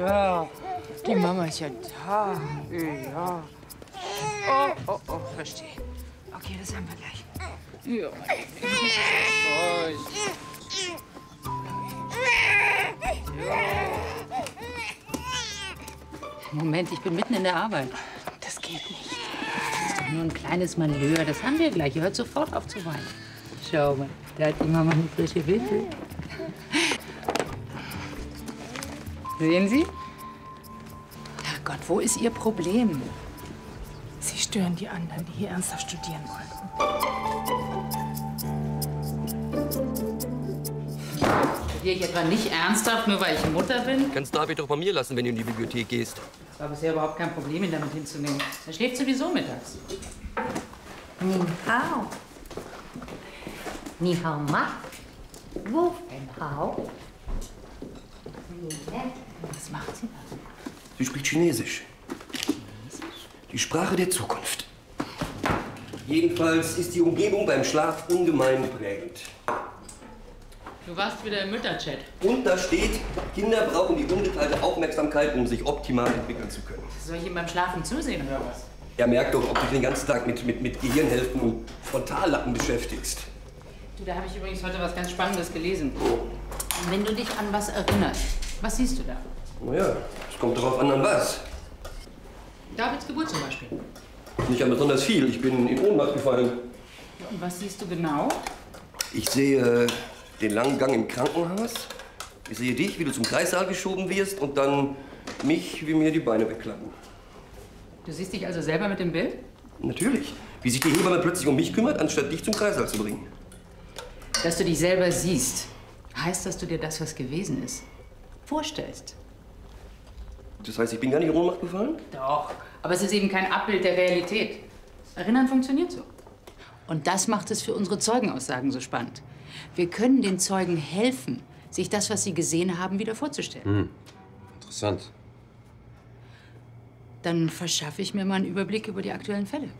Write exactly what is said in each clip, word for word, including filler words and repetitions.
Ja, die Mama ist ja da. Ja. Oh, oh, oh, verstehe. Okay, das haben wir gleich. Ja. Moment, ich bin mitten in der Arbeit. Das geht nicht. Das ist doch nur ein kleines Manöver. Das haben wir gleich. Ihr hört sofort auf zu weinen. Schau mal, da hat die Mama eine frische Windel. Sehen Sie? Ach Gott, wo ist Ihr Problem? Sie stören die anderen, die hier ernsthaft studieren wollen. Studiere ich etwa nicht ernsthaft, nur weil ich Mutter bin? Kannst David doch bei mir lassen, wenn du in die Bibliothek gehst. Das war bisher überhaupt kein Problem, ihn damit hinzunehmen. Er schläft sowieso mittags. Ni hao. Ni hao ma. Wo en hao. Was macht sie da? Sie spricht Chinesisch. Die Sprache der Zukunft. Jedenfalls ist die Umgebung beim Schlaf ungemein prägend. Du warst wieder im Mütterchat. Und da steht, Kinder brauchen die ungeteilte Aufmerksamkeit, um sich optimal entwickeln zu können. Soll ich ihm beim Schlafen zusehen oder was? Er merkt doch, ob du dich den ganzen Tag mit, mit, mit Gehirnhälften und Frontallappen beschäftigst. Du, da habe ich übrigens heute was ganz Spannendes gelesen. Wenn du dich an was erinnerst, was siehst du da? Na ja, es kommt darauf an, an was. Davids Geburt zum Beispiel. Nicht an besonders viel. Ich bin in Ohnmacht gefallen. Und was siehst du genau? Ich sehe äh, den langen Gang im Krankenhaus. Ich sehe dich, wie du zum Kreissaal geschoben wirst und dann mich, wie mir die Beine wegklappen. Du siehst dich also selber mit dem Bild? Natürlich. Wie sich die Hebamme plötzlich um mich kümmert, anstatt dich zum Kreissaal zu bringen. Dass du dich selber siehst, heißt, dass du dir das, was gewesen ist, vorstellst. Das heißt, ich bin gar nicht in Ohnmacht gefallen? Doch, aber es ist eben kein Abbild der Realität. Erinnern funktioniert so. Und das macht es für unsere Zeugenaussagen so spannend. Wir können den Zeugen helfen, sich das, was sie gesehen haben, wieder vorzustellen. Hm. Interessant. Dann verschaffe ich mir mal einen Überblick über die aktuellen Fälle.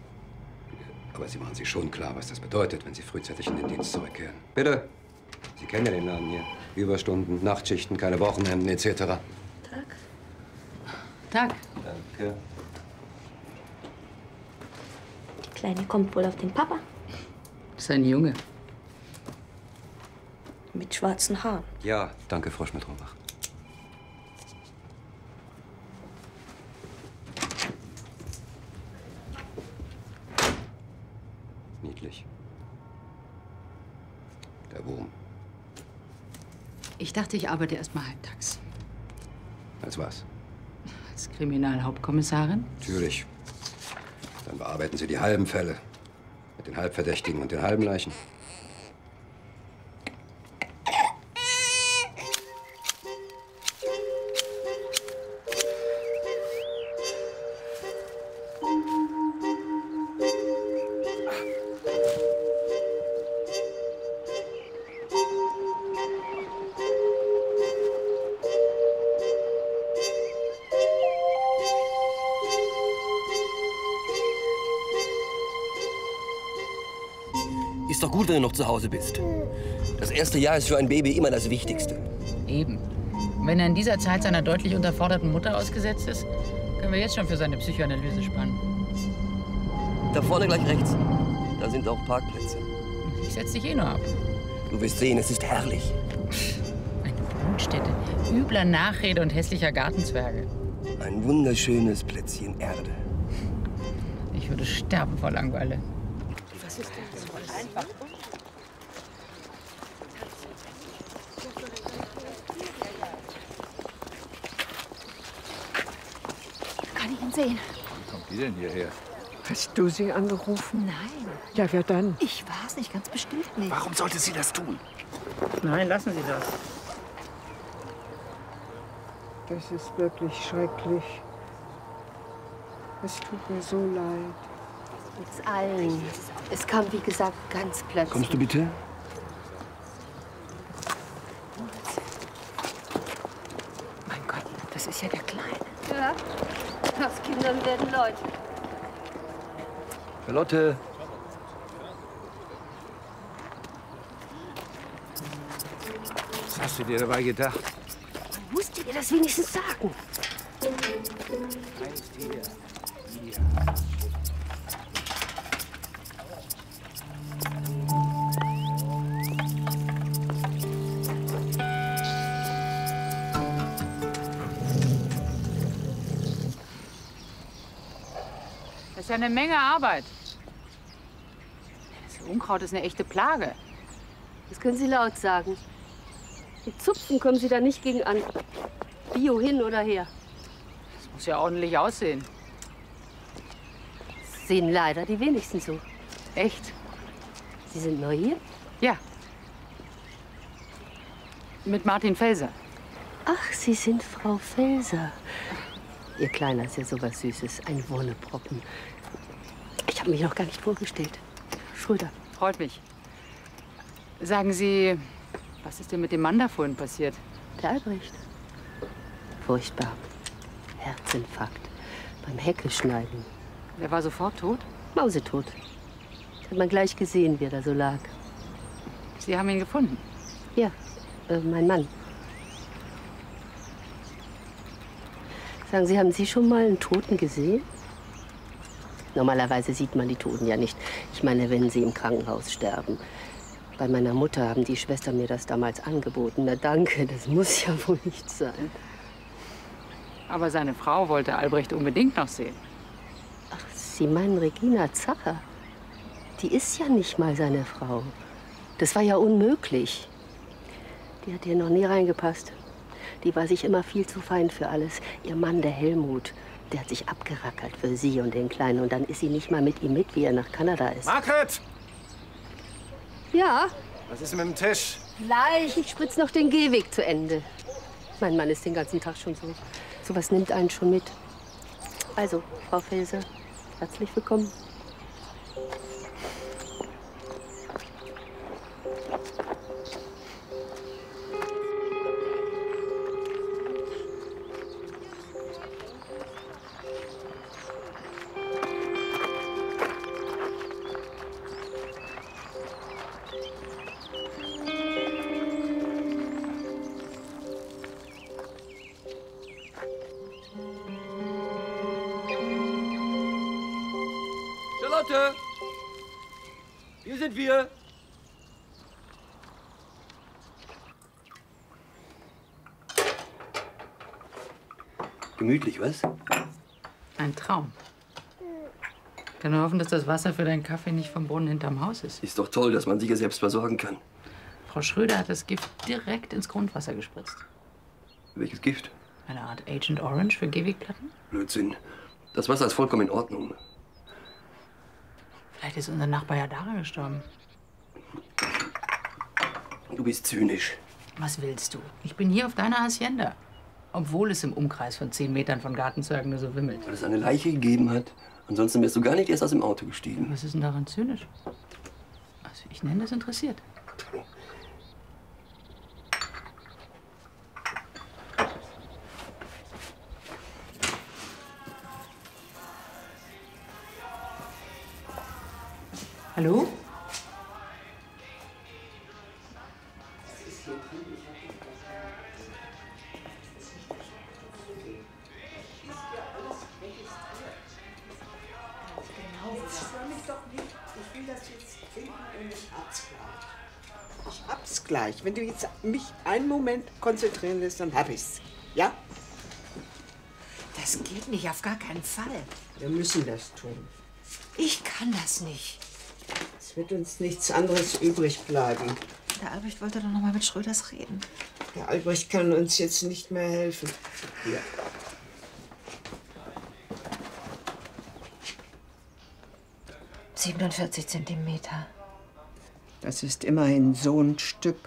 Aber Sie machen sich schon klar, was das bedeutet, wenn Sie frühzeitig in den Dienst zurückkehren. Bitte. Sie kennen ja den Laden hier. Überstunden, Nachtschichten, keine Wochenenden et cetera. Tag. Tag. Danke. Die Kleine kommt wohl auf den Papa. Das ist ein Junge. Mit schwarzen Haaren. Ja, danke, Frau Schmidt-Rohrbach. Niedlich. Der Wurm. Ich dachte, ich arbeite erst mal halbtags. Als was? Als Kriminalhauptkommissarin? Natürlich. Dann bearbeiten Sie die halben Fälle. Mit den Halbverdächtigen und den halben Leichen. Ist doch gut, wenn du noch zu Hause bist. Das erste Jahr ist für ein Baby immer das Wichtigste. Eben. Wenn er in dieser Zeit seiner deutlich unterforderten Mutter ausgesetzt ist, können wir jetzt schon für seine Psychoanalyse spannen. Da vorne gleich rechts. Da sind auch Parkplätze. Ich setze dich eh nur ab. Du wirst sehen, es ist herrlich. Eine Brutstätte übler Nachrede und hässlicher Gartenzwerge. Ein wunderschönes Plätzchen Erde. Ich würde sterben vor Langeweile. Was ist denn das? Kann ich ihn sehen? Wann kommt die denn hierher? Hast du sie angerufen? Nein. Ja, wer dann? Ich war's nicht, ganz bestimmt nicht. Warum sollte sie das tun? Nein, lassen Sie das. Das ist wirklich schrecklich. Es tut mir so leid. Uns allen. Es kam, wie gesagt, ganz plötzlich. Kommst du bitte? Mein Gott, das ist ja der Kleine. Ja, aus Kindern werden Leute. Charlotte. Was hast du dir dabei gedacht? Musstet ihr das wenigstens sagen? Das ist ja eine Menge Arbeit. Das Unkraut ist eine echte Plage. Das können Sie laut sagen. Die Zupfen kommen Sie da nicht gegen an. Bio hin oder her. Das muss ja ordentlich aussehen. Das sehen leider die wenigsten so. Echt? Sie sind neu hier? Ja. Mit Martin Felser. Ach, Sie sind Frau Felser. Ihr Kleiner ist ja sowas Süßes, ein Wonneproppen. Ich habe mich noch gar nicht vorgestellt. Schröder. Freut mich. Sagen Sie, was ist denn mit dem Mann da vorhin passiert? Der Albrecht. Furchtbar. Herzinfarkt. Beim Heckeschneiden. Er war sofort tot? Mausetot. Hat man gleich gesehen, wie er da so lag. Sie haben ihn gefunden? Ja, äh, mein Mann. Sagen Sie, haben Sie schon mal einen Toten gesehen? Normalerweise sieht man die Toten ja nicht. Ich meine, wenn sie im Krankenhaus sterben. Bei meiner Mutter haben die Schwestern mir das damals angeboten. Na danke, das muss ja wohl nicht sein. Aber seine Frau wollte Albrecht unbedingt noch sehen. Ach, Sie meinen Regina Zacher? Die ist ja nicht mal seine Frau. Das war ja unmöglich. Die hat hier noch nie reingepasst. Die war sich immer viel zu fein für alles. Ihr Mann, der Helmut, der hat sich abgerackert für sie und den Kleinen. Und dann ist sie nicht mal mit ihm mit, wie er nach Kanada ist. Margret! Ja? Was ist denn mit dem Tisch? Gleich, ich spritze noch den Gehweg zu Ende. Mein Mann ist den ganzen Tag schon so. So was nimmt einen schon mit. Also, Frau Felser, herzlich willkommen. Hier sind wir. Gemütlich, was? Ein Traum. Ich kann nur hoffen, dass das Wasser für deinen Kaffee nicht vom Brunnen hinterm Haus ist. Ist doch toll, dass man sich ja selbst versorgen kann. Frau Schröder hat das Gift direkt ins Grundwasser gespritzt. Welches Gift? Eine Art Agent Orange für Gehwegplatten? Blödsinn. Das Wasser ist vollkommen in Ordnung. Vielleicht ist unser Nachbar ja daran gestorben. Du bist zynisch. Was willst du? Ich bin hier auf deiner Hacienda. Obwohl es im Umkreis von zehn Metern von Gartenzwerg nur so wimmelt. Weil es eine Leiche gegeben hat. Ansonsten wärst du gar nicht erst aus dem Auto gestiegen. Was ist denn daran zynisch? Also ich nenne das interessiert. Hallo? Ich hab's gleich. Wenn du jetzt mich einen Moment konzentrieren lässt, dann hab ich's. Ja? Das geht nicht, auf gar keinen Fall. Wir müssen das tun. Ich kann das nicht. Es wird uns nichts anderes übrig bleiben. Der Albrecht wollte doch noch mal mit Schröders reden. Der Albrecht kann uns jetzt nicht mehr helfen. Hier. siebenundvierzig Zentimeter. Das ist immerhin so ein Stück.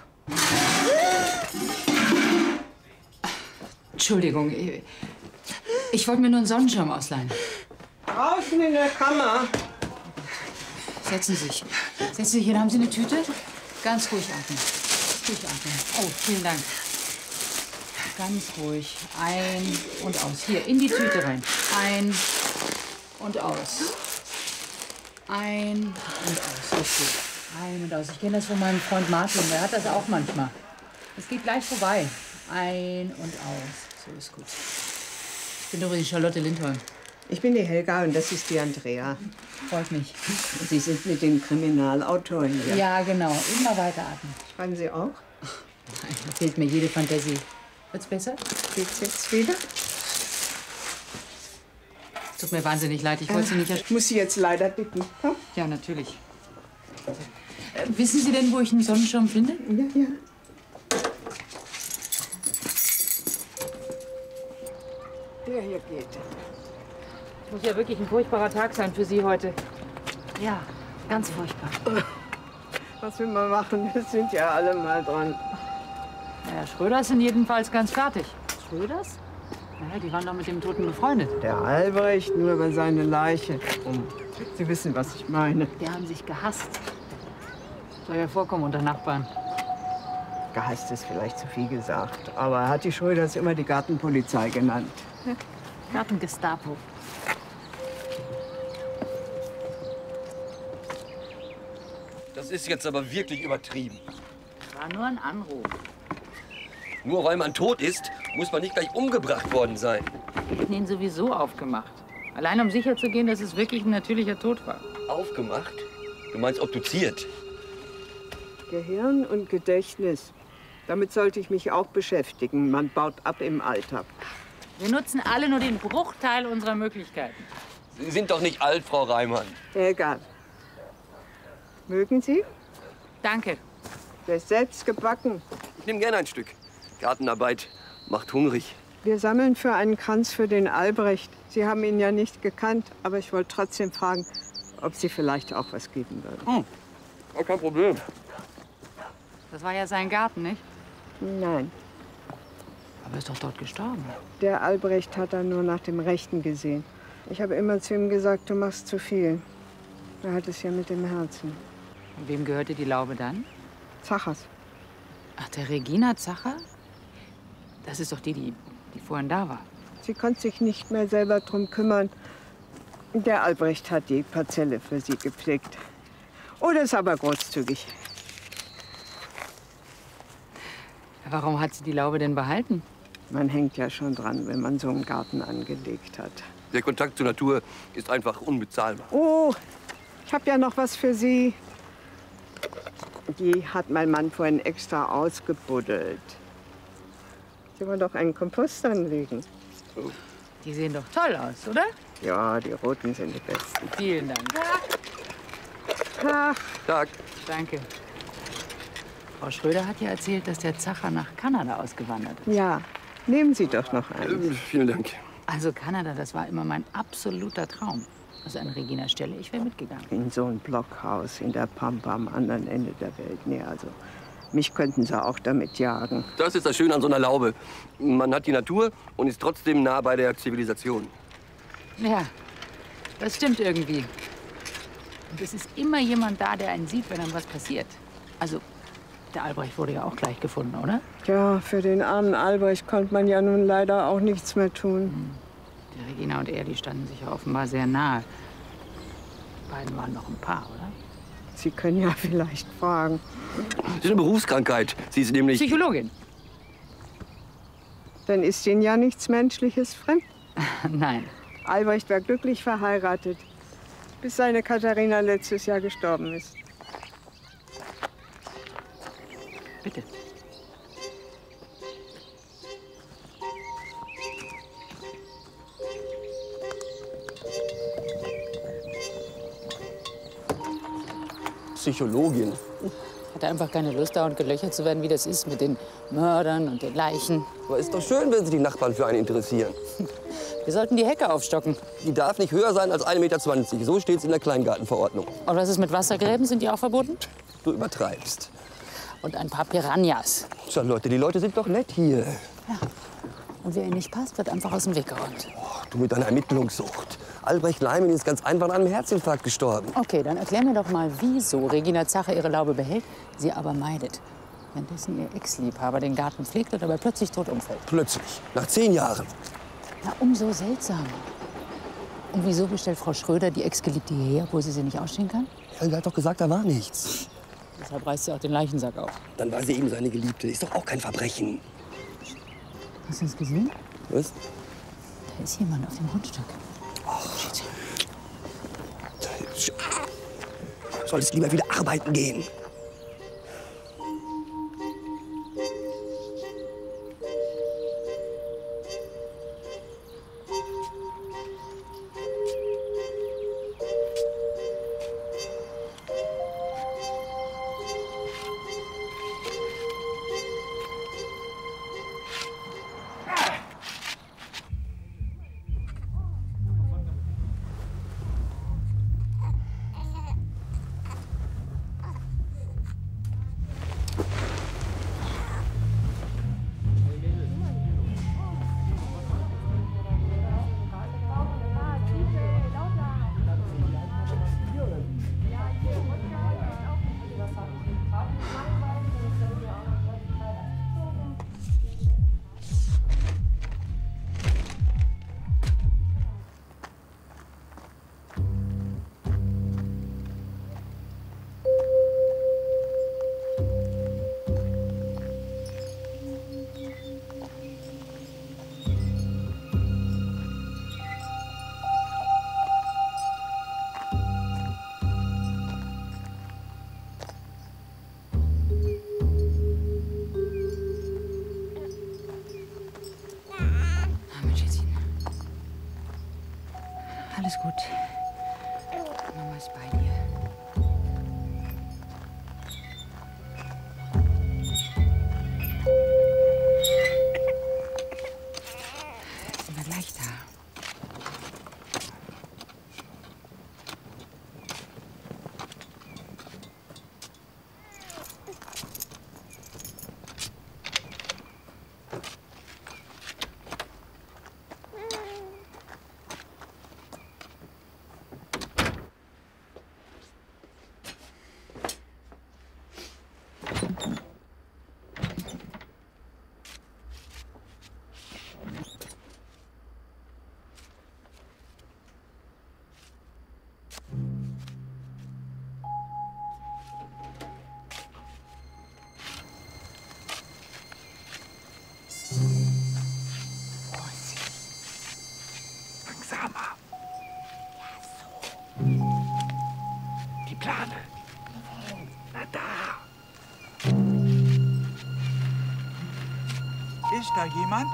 Entschuldigung, ich, ich wollte mir nur einen Sonnenschirm ausleihen. Draußen in der Kammer. Setzen Sie sich. Setzen Sie sich hin. Haben Sie eine Tüte? Ganz ruhig atmen. Ruhig atmen. Oh, vielen Dank. Ganz ruhig. Ein und aus. Hier, in die Tüte rein. Ein und aus. Ein und aus. Richtig. Ein und aus. Ich kenne das von meinem Freund Martin. Der hat das auch manchmal. Es geht gleich vorbei. Ein und aus. So ist gut. Ich bin übrigens Charlotte Lindholm. Ich bin die Helga und das ist die Andrea. Freut mich. Sie sind mit dem Kriminalautor hier. Ja, genau. Immer weiteratmen. Schreiben Sie auch? Nein, da fehlt mir jede Fantasie. Wird's besser? Geht's jetzt wieder? Es tut mir wahnsinnig leid, ich wollte äh, Sie nicht... Ich muss Sie jetzt leider bitten. Hm? Ja, natürlich. Äh, wissen Sie denn, wo ich einen Sonnenschirm finde? Ja, ja. Der hier geht. Das muss ja wirklich ein furchtbarer Tag sein für Sie heute. Ja, ganz furchtbar. Was will man machen? Wir sind ja alle mal dran. Naja, Schröders sind jedenfalls ganz fertig. Schröders? Naja, die waren doch mit dem Toten befreundet. Der Albrecht, nur über seine Leiche. Und Sie wissen, was ich meine. Die haben sich gehasst. Soll ja vorkommen unter Nachbarn. Gehasst ist vielleicht zu viel gesagt. Aber er hat die Schröders immer die Gartenpolizei genannt. Ja, Gartengestapo. Das ist jetzt aber wirklich übertrieben. War nur ein Anruf. Nur weil man tot ist, muss man nicht gleich umgebracht worden sein. Wir hätten ihn sowieso aufgemacht. Allein um sicher zu gehen, dass es wirklich ein natürlicher Tod war. Aufgemacht? Du meinst obduziert? Gehirn und Gedächtnis. Damit sollte ich mich auch beschäftigen. Man baut ab im Alter. Wir nutzen alle nur den Bruchteil unserer Möglichkeiten. Sie sind doch nicht alt, Frau Reimann. Egal. Mögen Sie? Danke. Der ist selbst gebacken. Ich nehme gerne ein Stück. Gartenarbeit macht hungrig. Wir sammeln für einen Kranz für den Albrecht. Sie haben ihn ja nicht gekannt, aber ich wollte trotzdem fragen, ob Sie vielleicht auch was geben würden. Hm. Ja, kein Problem. Das war ja sein Garten, nicht? Nein. Aber er ist doch dort gestorben. Der Albrecht hat dann nur nach dem Rechten gesehen. Ich habe immer zu ihm gesagt, du machst zu viel. Er hat es ja mit dem Herzen. Und wem gehörte die Laube dann? Zachers. Ach, der Regina Zacher? Das ist doch die, die, die vorhin da war. Sie konnte sich nicht mehr selber drum kümmern. Der Albrecht hat die Parzelle für sie gepflegt. Oder ist aber großzügig. Warum hat sie die Laube denn behalten? Man hängt ja schon dran, wenn man so einen Garten angelegt hat. Der Kontakt zur Natur ist einfach unbezahlbar. Oh, ich habe ja noch was für Sie. Die hat mein Mann vorhin extra ausgebuddelt. Sie wollen doch einen Kompost anlegen. So. Die sehen doch toll aus, oder? Ja, die roten sind die besten. Vielen Dank. Tag. Tag. Danke. Frau Schröder hat ja erzählt, dass der Zacher nach Kanada ausgewandert ist. Ja, nehmen Sie doch noch einen. Ähm, vielen Dank. Also Kanada, das war immer mein absoluter Traum. Also an Reginas Stelle, ich wäre mitgegangen. In so ein Blockhaus in der Pampa am anderen Ende der Welt. Nee, also mich könnten sie auch damit jagen. Das ist das Schöne an so einer Laube. Man hat die Natur und ist trotzdem nah bei der Zivilisation. Ja, das stimmt irgendwie. Und es ist immer jemand da, der einen sieht, wenn einem was passiert. Also der Albrecht wurde ja auch gleich gefunden, oder? Ja, für den armen Albrecht konnte man ja nun leider auch nichts mehr tun. Hm. Die Regina und er, die standen sich ja offenbar sehr nahe. Die beiden waren noch ein Paar, oder? Sie können ja vielleicht fragen. Das ist eine Berufskrankheit. Sie ist nämlich... Psychologin. Dann ist Ihnen ja nichts Menschliches fremd. Nein. Albrecht war glücklich verheiratet, bis seine Katharina letztes Jahr gestorben ist. Bitte. Psychologin. Hat einfach keine Lust, dauernd gelöchert zu werden, wie das ist mit den Mördern und den Leichen. Aber ist doch schön, wenn Sie die Nachbarn für einen interessieren. Wir sollten die Hecke aufstocken. Die darf nicht höher sein als ein Meter zwanzig. So steht es in der Kleingartenverordnung. Und was ist mit Wassergräben? Sind die auch verboten? Du übertreibst. Und ein paar Piranhas. Tja, Leute, die Leute sind doch nett hier. Ja. Und wer ihnen nicht passt, wird einfach aus dem Weg geräumt. Oh, du mit deiner Ermittlungssucht. Albrecht Leimen ist ganz einfach an einem Herzinfarkt gestorben. Okay, dann erklär mir doch mal, wieso Regina Zacher ihre Laube behält, sie aber meidet. Währenddessen ihr Ex-Liebhaber den Garten pflegt und dabei plötzlich tot umfällt. Plötzlich? Nach zehn Jahren? Na, umso seltsamer. Und wieso bestellt Frau Schröder die Ex-Geliebte hierher, wo sie sie nicht ausstehen kann? Helga hat doch gesagt, da war nichts. Deshalb reißt sie auch den Leichensack auf. Dann war sie eben seine Geliebte. Ist doch auch kein Verbrechen. Hast du das gesehen? Was? Da ist jemand auf dem Grundstück. Och, shit. Solltest lieber wieder arbeiten gehen. Ist da jemand?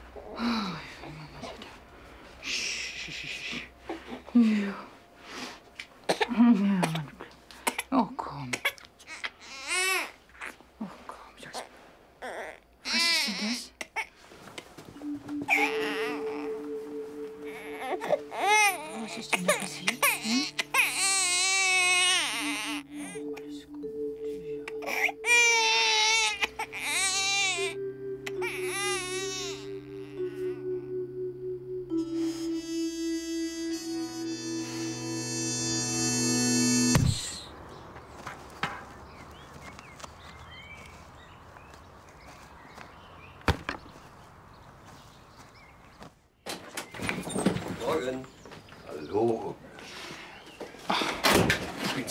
Hallo.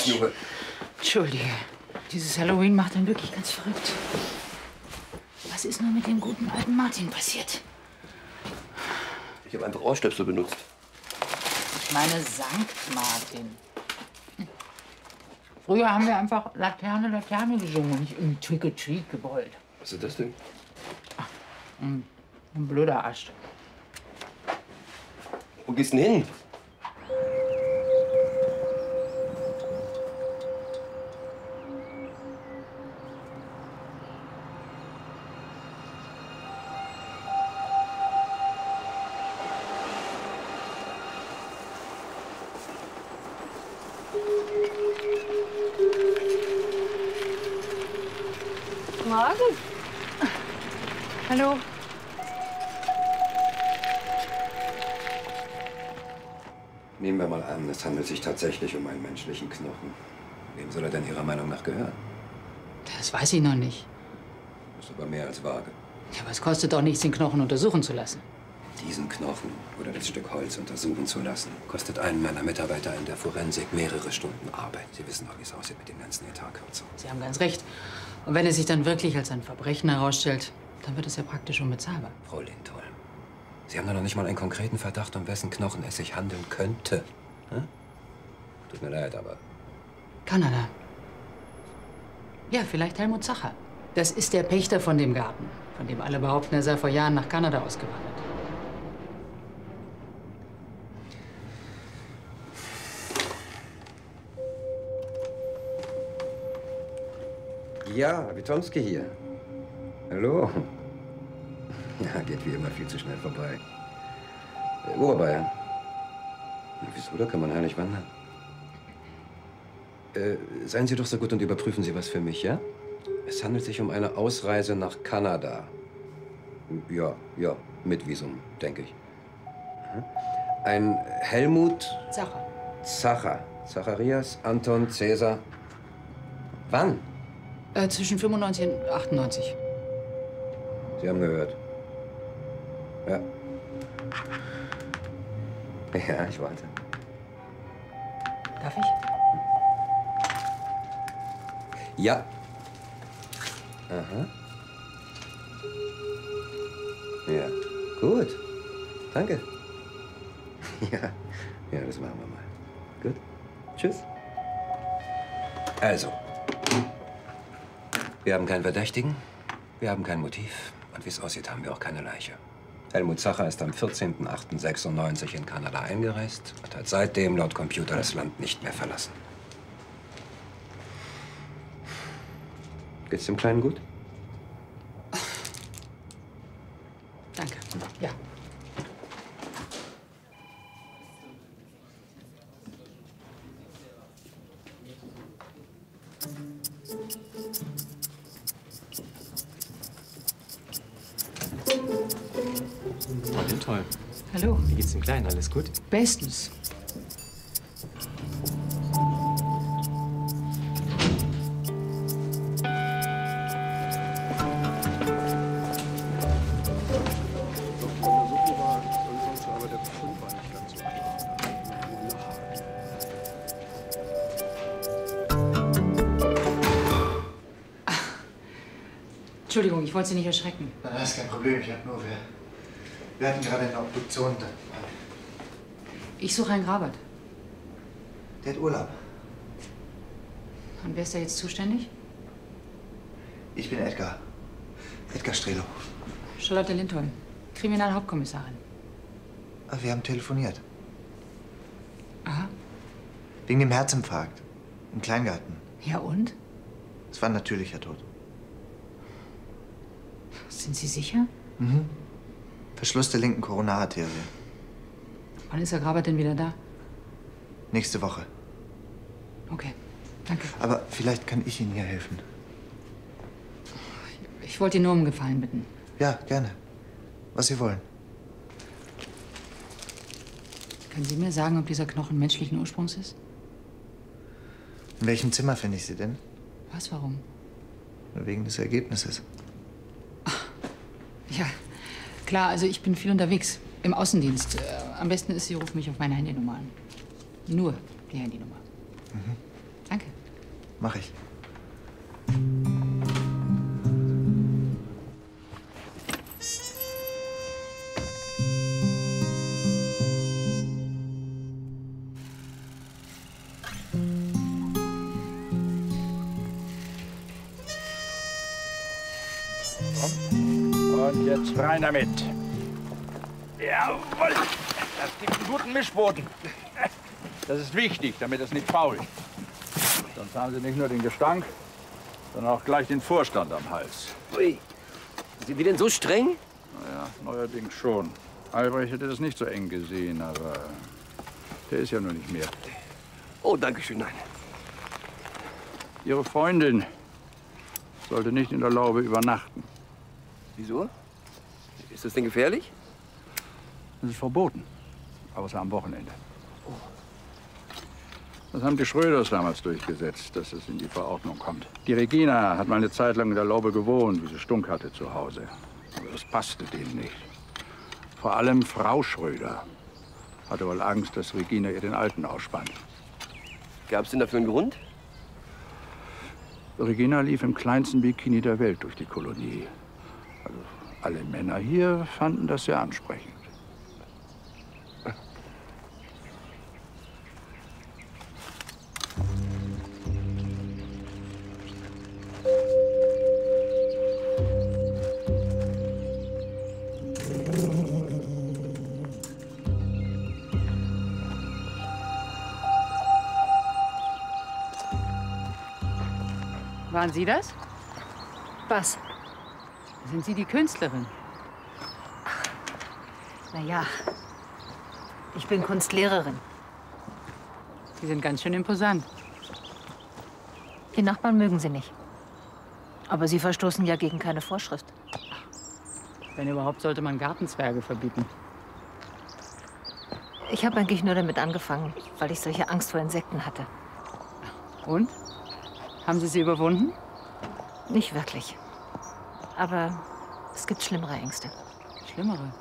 Junge. Entschuldige, dieses Halloween macht einen wirklich ganz verrückt. Was ist nur mit dem guten alten Martin passiert? Ich habe einfach Ohrstöpsel benutzt. Ich meine Sankt Martin. Früher haben wir einfach Laterne, Laterne gesungen und nicht irgendwie Trick or Treat gebrüllt. Was ist das denn? Ach, ein, ein blöder Asch. Wo gehst du denn hin? Morgen. Hallo. Nehmen wir mal an, es handelt sich tatsächlich um einen menschlichen Knochen. Wem soll er denn Ihrer Meinung nach gehören? Das weiß ich noch nicht. Das ist aber mehr als vage. Ja, aber es kostet doch nichts, den Knochen untersuchen zu lassen. Diesen Knochen oder das Stück Holz untersuchen zu lassen, kostet einen meiner Mitarbeiter in der Forensik mehrere Stunden Arbeit. Sie wissen doch, wie es aussieht mit den ganzen Etatkürzungen. Sie haben ganz recht. Und wenn es sich dann wirklich als ein Verbrechen herausstellt, dann wird es ja praktisch unbezahlbar. Frau Lindholm, Sie haben doch noch nicht mal einen konkreten Verdacht, um wessen Knochen es sich handeln könnte. Hm? Tut mir leid, aber... Kanada. Ja, vielleicht Helmut Zacher. Das ist der Pächter von dem Garten, von dem alle behaupten, er sei vor Jahren nach Kanada ausgewandert. Ja, Witonski hier. Hallo. Ja, geht wie immer viel zu schnell vorbei. Äh, Oberbayern. Na, wieso, da kann man herrlich wandern. Äh, seien Sie doch so gut und überprüfen Sie was für mich, ja? Es handelt sich um eine Ausreise nach Kanada. Ja, ja, mit Visum, denke ich. Ein Helmut... Zacher. Zacher. Zacharias Anton Cäsar. Wann? Äh, zwischen fünfundneunzig und achtundneunzig. Sie haben gehört. Ja. Ja, ich warte. Darf ich? Ja. Aha. Ja, gut. Danke. Ja, ja, das machen wir mal. Gut. Tschüss. Also. Wir haben keinen Verdächtigen, wir haben kein Motiv und wie es aussieht, haben wir auch keine Leiche. Helmut Zacher ist am vierzehnten achten sechsundneunzig in Kanada eingereist und hat seitdem laut Computer das Land nicht mehr verlassen. Geht's dem Kleinen gut? Danke. Ja. Toll. Hallo. Wie geht's dem Kleinen? Alles gut? Bestens. Ach. Entschuldigung, ich wollte Sie nicht erschrecken. Na, das ist kein Problem. Ich habe nur wer. Wir hatten gerade eine Obduktion. Ich suche einen Grabert. Der hat Urlaub. Und wer ist da jetzt zuständig? Ich bin Edgar. Edgar Strelow. Charlotte Lindholm, Kriminalhauptkommissarin. Ach, wir haben telefoniert. Aha. Wegen dem Herzinfarkt. Im Kleingarten. Ja und? Es war ein natürlicher Tod. Sind Sie sicher? Mhm. Verschluss der linken Koronararterie. Wann ist der Grabert denn wieder da? Nächste Woche. Okay, danke. Aber vielleicht kann ich Ihnen hier helfen. Ich, ich wollte Ihnen nur um Gefallen bitten. Ja, gerne. Was Sie wollen. Können Sie mir sagen, ob dieser Knochen menschlichen Ursprungs ist? In welchem Zimmer finde ich Sie denn? Was, warum? Nur wegen des Ergebnisses. Ach, ja. Klar, also ich bin viel unterwegs, im Außendienst. Äh, am besten ist, Sie rufen mich auf meine Handynummer an. Nur die Handynummer. Mhm. Danke. Mach ich. Rein damit. Jawohl. Das gibt einen guten Mischboden. Das ist wichtig, damit es nicht faul. Sonst haben Sie nicht nur den Gestank, sondern auch gleich den Vorstand am Hals. Ui. Sind die denn so streng? Naja, neuerdings schon. Albrecht hätte das nicht so eng gesehen, aber der ist ja nur nicht mehr. Oh, danke schön, nein. Ihre Freundin sollte nicht in der Laube übernachten. Wieso? Ist das denn gefährlich? Das ist verboten, außer am Wochenende. Das haben die Schröders damals durchgesetzt, dass es in die Verordnung kommt. Die Regina hat mal eine Zeit lang in der Laube gewohnt, wie sie Stunk hatte zu Hause. Aber das passte denen nicht. Vor allem Frau Schröder hatte wohl Angst, dass Regina ihr den Alten ausspannt. Gab's denn dafür einen Grund? Regina lief im kleinsten Bikini der Welt durch die Kolonie. Also alle Männer hier fanden das sehr ansprechend. Waren Sie das? Was? Sind Sie die Künstlerin? Ach, na ja, ich bin Kunstlehrerin. Sie sind ganz schön imposant. Die Nachbarn mögen Sie nicht. Aber Sie verstoßen ja gegen keine Vorschrift. Wenn überhaupt, sollte man Gartenzwerge verbieten. Ich habe eigentlich nur damit angefangen, weil ich solche Angst vor Insekten hatte. Und? Haben Sie sie überwunden? Nicht wirklich. Aber es gibt schlimmere Ängste. Schlimmere?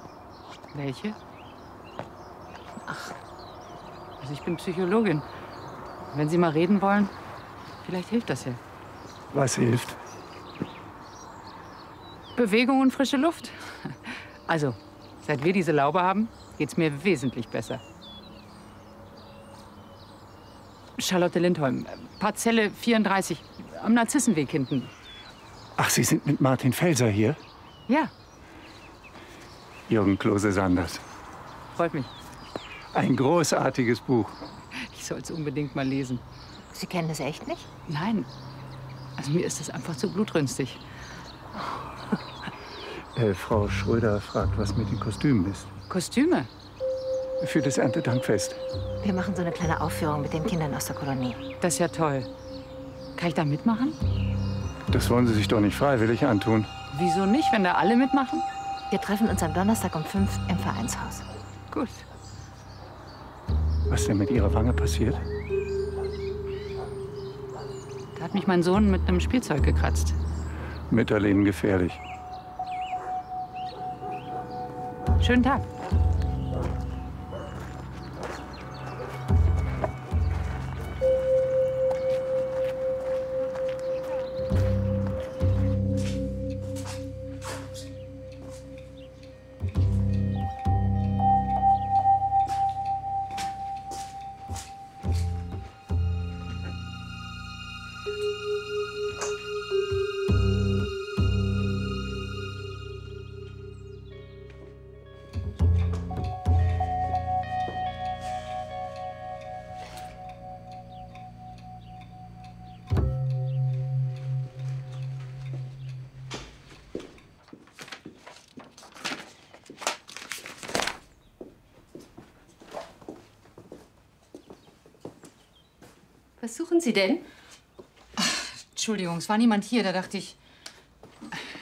Welche? Ach. Also ich bin Psychologin. Wenn Sie mal reden wollen, vielleicht hilft das ja. Was hilft? Bewegung und frische Luft. Also, seit wir diese Laube haben, geht's mir wesentlich besser. Charlotte Lindholm, Parzelle vierunddreißig, am Narzissenweg hinten. Ach, Sie sind mit Martin Felser hier? Ja. Jürgen Klose Sanders. Freut mich. Ein großartiges Buch. Ich soll es unbedingt mal lesen. Sie kennen es echt nicht? Nein. Also mir ist es einfach zu blutrünstig. äh, Frau Schröder fragt, was mit den Kostümen ist. Kostüme? Für das Erntedankfest. Wir machen so eine kleine Aufführung mit den Kindern aus der Kolonie. Das ist ja toll. Kann ich da mitmachen? Das wollen Sie sich doch nicht freiwillig antun. Wieso nicht, wenn da alle mitmachen? Wir treffen uns am Donnerstag um fünf im Vereinshaus. Gut. Was ist denn mit Ihrer Wange passiert? Da hat mich mein Sohn mit einem Spielzeug gekratzt. Mütterlehen gefährlich. Schönen Tag. Was suchen Sie denn? Ach, Entschuldigung, es war niemand hier. Da dachte ich,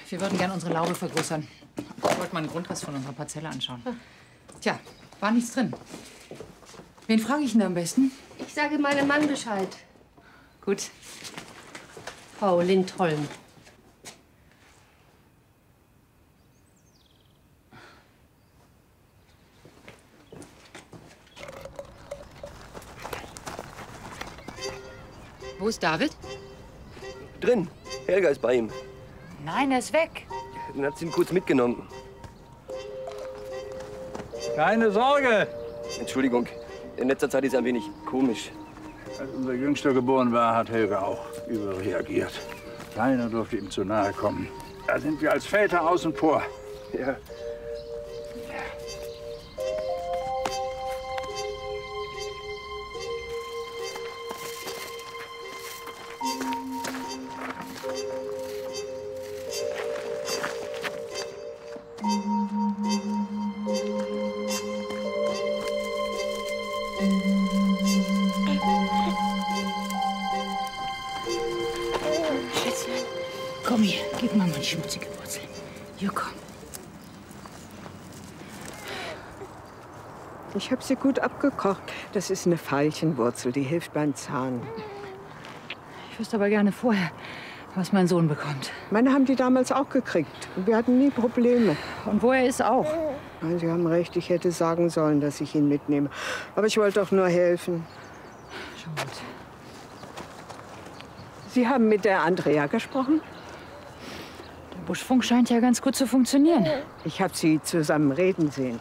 wir würden gern unsere Laube vergrößern. Ich wollte mal einen Grundriss von unserer Parzelle anschauen. Ach. Tja, war nichts drin. Wen frage ich denn am besten? Ich sage meinem Mann Bescheid. Gut. Frau Lindholm. Wo ist David? Drin. Helga ist bei ihm. Nein, er ist weg. Dann hat sie ihn kurz mitgenommen. Keine Sorge. Entschuldigung, in letzter Zeit ist er ein wenig komisch. Als unser Jüngster geboren war, hat Helga auch überreagiert. Keiner durfte ihm zu nahe kommen. Da sind wir als Väter außen vor. Ja. Ich habe sie gut abgekocht. Das ist eine Veilchenwurzel, die hilft beim Zahn. Ich wüsste aber gerne vorher, was mein Sohn bekommt. Meine haben die damals auch gekriegt. Wir hatten nie Probleme. Und woher ist auch? Sie haben recht, ich hätte sagen sollen, dass ich ihn mitnehme. Aber ich wollte doch nur helfen. Schon gut. Sie haben mit der Andrea gesprochen? Der Buschfunk scheint ja ganz gut zu funktionieren. Ich habe sie zusammen reden sehen.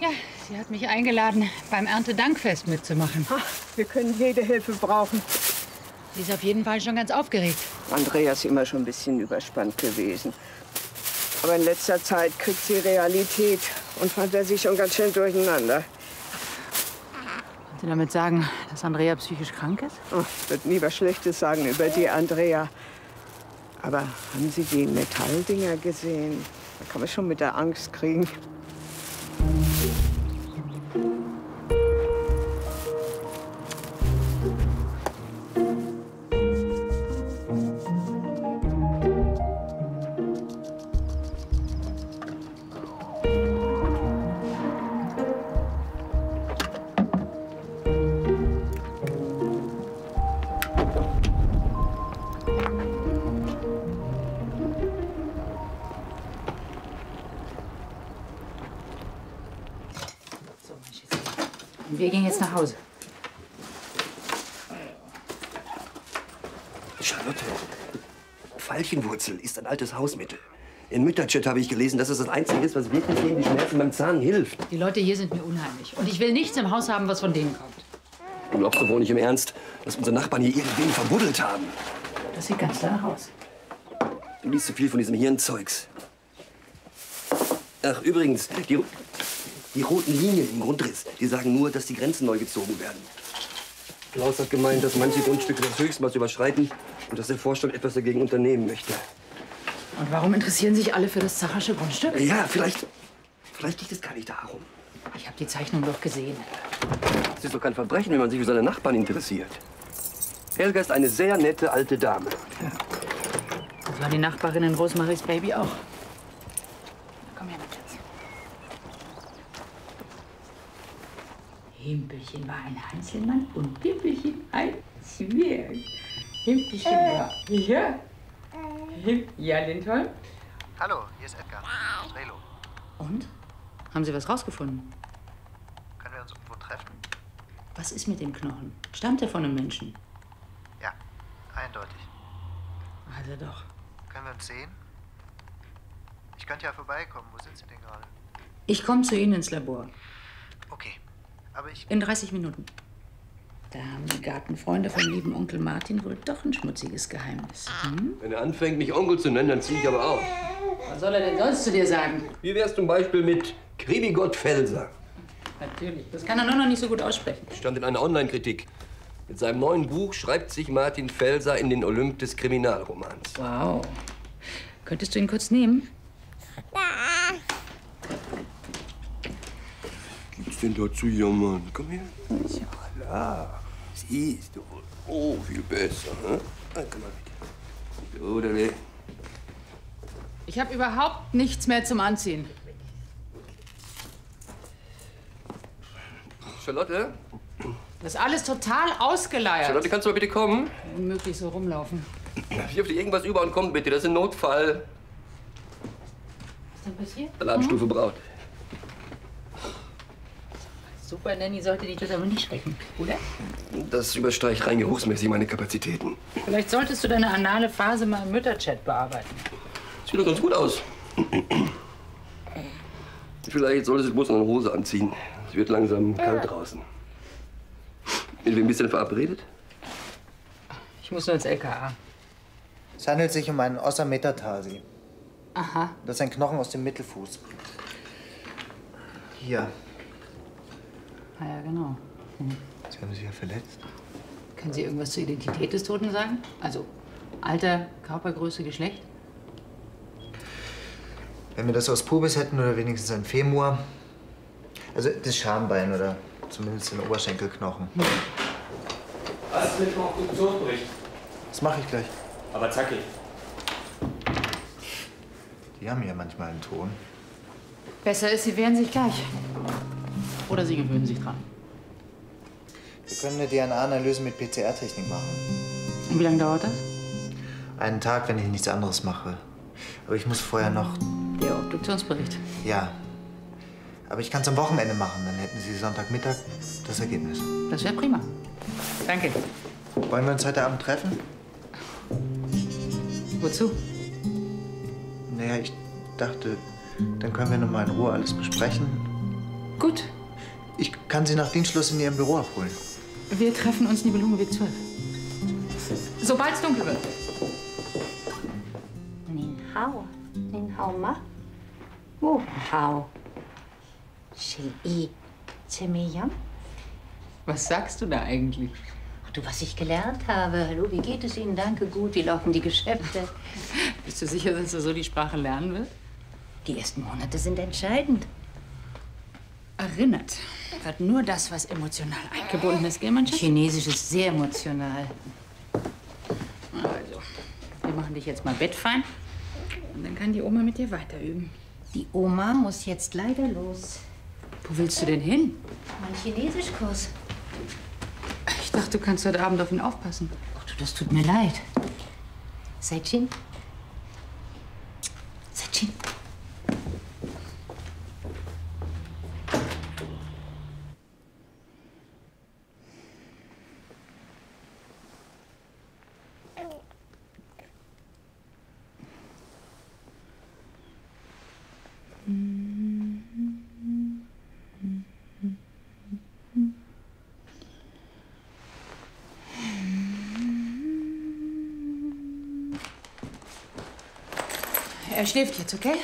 Ja, sie hat mich eingeladen, beim Erntedankfest mitzumachen. Ach, wir können jede Hilfe brauchen. Sie ist auf jeden Fall schon ganz aufgeregt. Andrea ist immer schon ein bisschen überspannt gewesen. Aber in letzter Zeit kriegt sie Realität und Fantasie schon ganz schön durcheinander. Wollen Sie damit sagen, dass Andrea psychisch krank ist? Oh, ich würde nie was Schlechtes sagen über die Andrea. Aber haben Sie die Metalldinger gesehen? Da kann man schon mit der Angst kriegen. Wir gehen jetzt nach Hause. Charlotte, Veilchenwurzel ist ein altes Hausmittel. In Mütterchat habe ich gelesen, dass es das Einzige ist, was wirklich gegen die Schmerzen beim Zahn hilft. Die Leute hier sind mir unheimlich. Und ich will nichts im Haus haben, was von denen kommt. Du glaubst doch wohl nicht im Ernst, dass unsere Nachbarn hier irgendwen verbuddelt haben. Das sieht ganz danach aus. Du liest zu viel von diesem Hirnzeugs. Ach, übrigens, die... Die roten Linien im Grundriss, die sagen nur, dass die Grenzen neu gezogen werden. Klaus hat gemeint, dass manche Grundstücke das Höchstmaß überschreiten und dass der Vorstand etwas dagegen unternehmen möchte. Und warum interessieren sich alle für das Zachersche Grundstück? Ja, vielleicht, vielleicht liegt es gar nicht darum. Ich habe die Zeichnung doch gesehen. Es ist doch kein Verbrechen, wenn man sich für seine Nachbarn interessiert. Helga ist eine sehr nette alte Dame. Ja. Das war die Nachbarin in Rosemaries Baby auch. Himpelchen war ein Einzelmann und Pippelchen ein Zwerg. Himpelchen war hier. Himp ja, Lindholm. Hallo, hier ist Edgar Strelow. Und? Haben Sie was rausgefunden? Können wir uns irgendwo treffen? Was ist mit dem Knochen? Stammt er von einem Menschen? Ja, eindeutig. Also doch. Können wir uns sehen? Ich könnte ja vorbeikommen. Wo sind Sie denn gerade? Ich komme zu Ihnen ins Labor. Okay. Aber ich in dreißig Minuten. Da haben die Gartenfreunde vom lieben Onkel Martin wohl doch ein schmutziges Geheimnis. Hm? Wenn er anfängt, mich Onkel zu nennen, dann zieh ich aber auf. Was soll er denn sonst zu dir sagen? Wie wär's zum Beispiel mit Kribigott Felser? Natürlich, das kann er nur noch nicht so gut aussprechen. Stand in einer Online-Kritik. Mit seinem neuen Buch schreibt sich Martin Felser in den Olymp des Kriminalromans. Wow. Könntest du ihn kurz nehmen? Ja. Was denn da zu jammern? Komm her. Ja, klar. Siehst du wohl. Oh, viel besser. Ne? Ah, komm mal mit. Oder? Ich habe überhaupt nichts mehr zum Anziehen. Charlotte? Das ist alles total ausgeleiert. Charlotte, kannst du mal bitte kommen? Unmöglich so rumlaufen. Ich dürfte irgendwas über und kommen, bitte. Das ist ein Notfall. Was ist denn passiert? Alarmstufe mhm. Braut. Super Nanny sollte dich das aber nicht schrecken, oder? Das übersteigt rein geruchsmäßig meine Kapazitäten. Vielleicht solltest du deine anale Phase mal im Mütterchat bearbeiten. Sieht doch ganz gut aus. Vielleicht solltest du bloß noch eine Hose anziehen. Es wird langsam kalt draußen. Mit wem bist du denn verabredet? Ich muss nur ins L K A. Es handelt sich um einen Ossametatasi. Aha. Das ist ein Knochen aus dem Mittelfuß. Hier. Ah ja, genau. Hm. Sie haben sich ja verletzt. Können Sie irgendwas zur Identität des Toten sagen? Also Alter, Körpergröße, Geschlecht? Wenn wir das aus Pubis hätten oder wenigstens ein Femur. Also das Schambein oder zumindest den Oberschenkelknochen. Hm. Was ist mit dem Obduktionsbericht? Das mache ich gleich. Aber zackig. Die haben ja manchmal einen Ton. Besser ist, Sie wehren sich gleich. Oder Sie gewöhnen sich dran. Wir können eine D N A-Analyse mit P C R-Technik machen. Und wie lange dauert das? Einen Tag, wenn ich nichts anderes mache. Aber ich muss vorher noch... Der Obduktionsbericht? Ja. Aber ich kann es am Wochenende machen. Dann hätten Sie Sonntagmittag das Ergebnis. Das wäre prima. Danke. Wollen wir uns heute Abend treffen? Wozu? Naja, ich dachte, dann können wir noch mal in Ruhe alles besprechen. Gut. Ich kann Sie nach Dienstschluss in Ihrem Büro abholen. Wir treffen uns in Nibelungenweg zwölf. Sobald es dunkel wird. Nin hao. Nin hao ma. Wo hao. Shi zemeyam. Was sagst du da eigentlich? Du, was ich gelernt habe. Hallo, wie geht es Ihnen? Danke, gut. Wie laufen die Geschäfte? Bist du sicher, dass du so die Sprache lernen wirst? Die ersten Monate sind entscheidend. Erinnert wird nur das, was emotional eingebunden ist, gell, Mannschaft? Chinesisch ist sehr emotional. Also, wir machen dich jetzt mal bettfein und dann kann die Oma mit dir weiter üben. Die Oma muss jetzt leider los. Wo willst du denn hin? Mein Chinesischkurs. Ich dachte, du kannst heute Abend auf ihn aufpassen. Ach du, das tut mir leid. Seichin. Seichin. Er schläft jetzt, okay?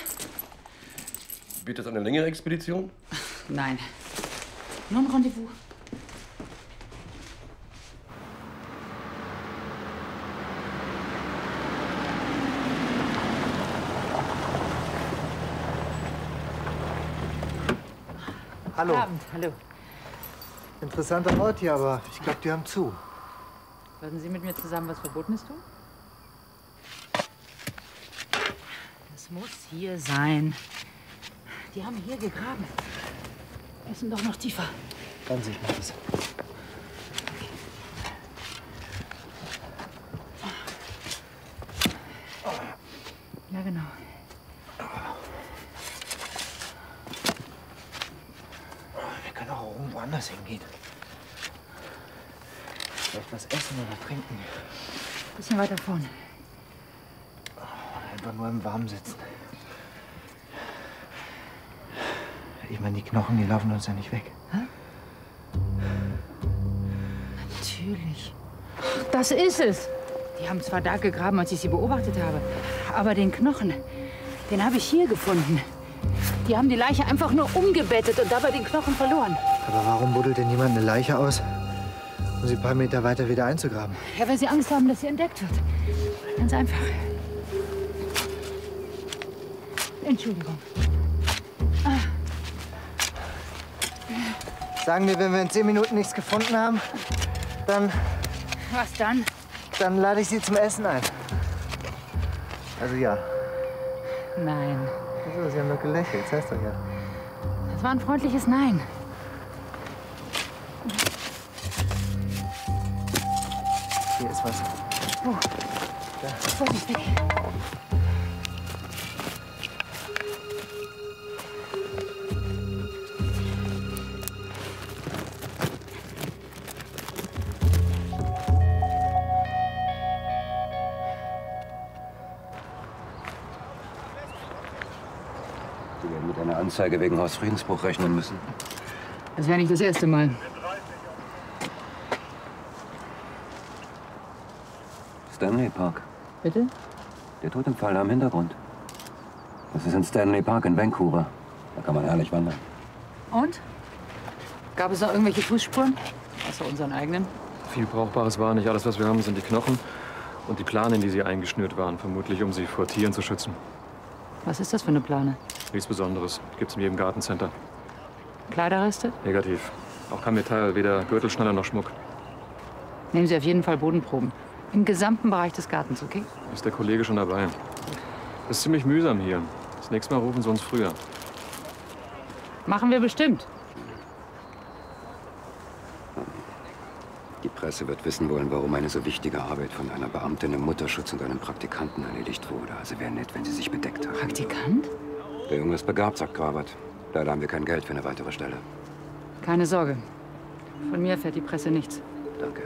Wird das eine längere Expedition? Nein. Nur ein Rendezvous. Hallo. Guten Abend, hallo. Interessanter Ort hier, aber ich glaube, die haben zu. Würden Sie mit mir zusammen was Verbotenes tun? Es muss hier sein. Die haben hier gegraben. Wir müssen doch noch tiefer. Dann sehe ich mal das. Ja, genau. Wir können auch irgendwo anders hingehen. Vielleicht was essen oder trinken. Ein bisschen weiter vorne. Nur im Warmen sitzen. Ich meine, die Knochen, die laufen uns ja nicht weg. Hä? Natürlich. Das ist es. Die haben zwar da gegraben, als ich sie beobachtet habe, aber den Knochen, den habe ich hier gefunden. Die haben die Leiche einfach nur umgebettet und dabei den Knochen verloren. Aber warum buddelt denn jemand eine Leiche aus, um sie ein paar Meter weiter wieder einzugraben? Ja, weil sie Angst haben, dass sie entdeckt wird. Ganz einfach. Entschuldigung. Ah. Sagen wir, wenn wir in zehn Minuten nichts gefunden haben, dann... Was dann? Dann lade ich Sie zum Essen ein. Also ja. Nein. Also, Sie haben doch gelächelt, das heißt doch ja. Das war ein freundliches Nein. Hier ist was. Oh. Da. Vorsichtig. Anzeige wegen Hausfriedensbruch rechnen müssen. Das wäre nicht das erste Mal. Stanley Park. Bitte? Der Tod im Fall am Hintergrund. Das ist in Stanley Park in Vancouver. Da kann man herrlich wandern. Und? Gab es noch irgendwelche Fußspuren? Außer unseren eigenen? Viel Brauchbares war nicht. Alles, was wir haben, sind die Knochen und die Planen, in die sie eingeschnürt waren. Vermutlich, um sie vor Tieren zu schützen. Was ist das für eine Plane? Nichts Besonderes. Gibt's in jedem Gartencenter. Kleiderreste? Negativ. Auch kein Metall, weder Gürtelschnalle noch Schmuck. Nehmen Sie auf jeden Fall Bodenproben. Im gesamten Bereich des Gartens, okay? Ist der Kollege schon dabei. Das ist ziemlich mühsam hier. Das nächste Mal rufen Sie uns früher. Machen wir bestimmt. Die Presse wird wissen wollen, warum eine so wichtige Arbeit von einer Beamtin im Mutterschutz und einem Praktikanten erledigt wurde. Also wäre nett, wenn sie sich bedeckt haben. Praktikant? Der Junge ist begabt, sagt Grabert. Leider haben wir kein Geld für eine weitere Stelle. Keine Sorge. Von mir erfährt die Presse nichts. Danke.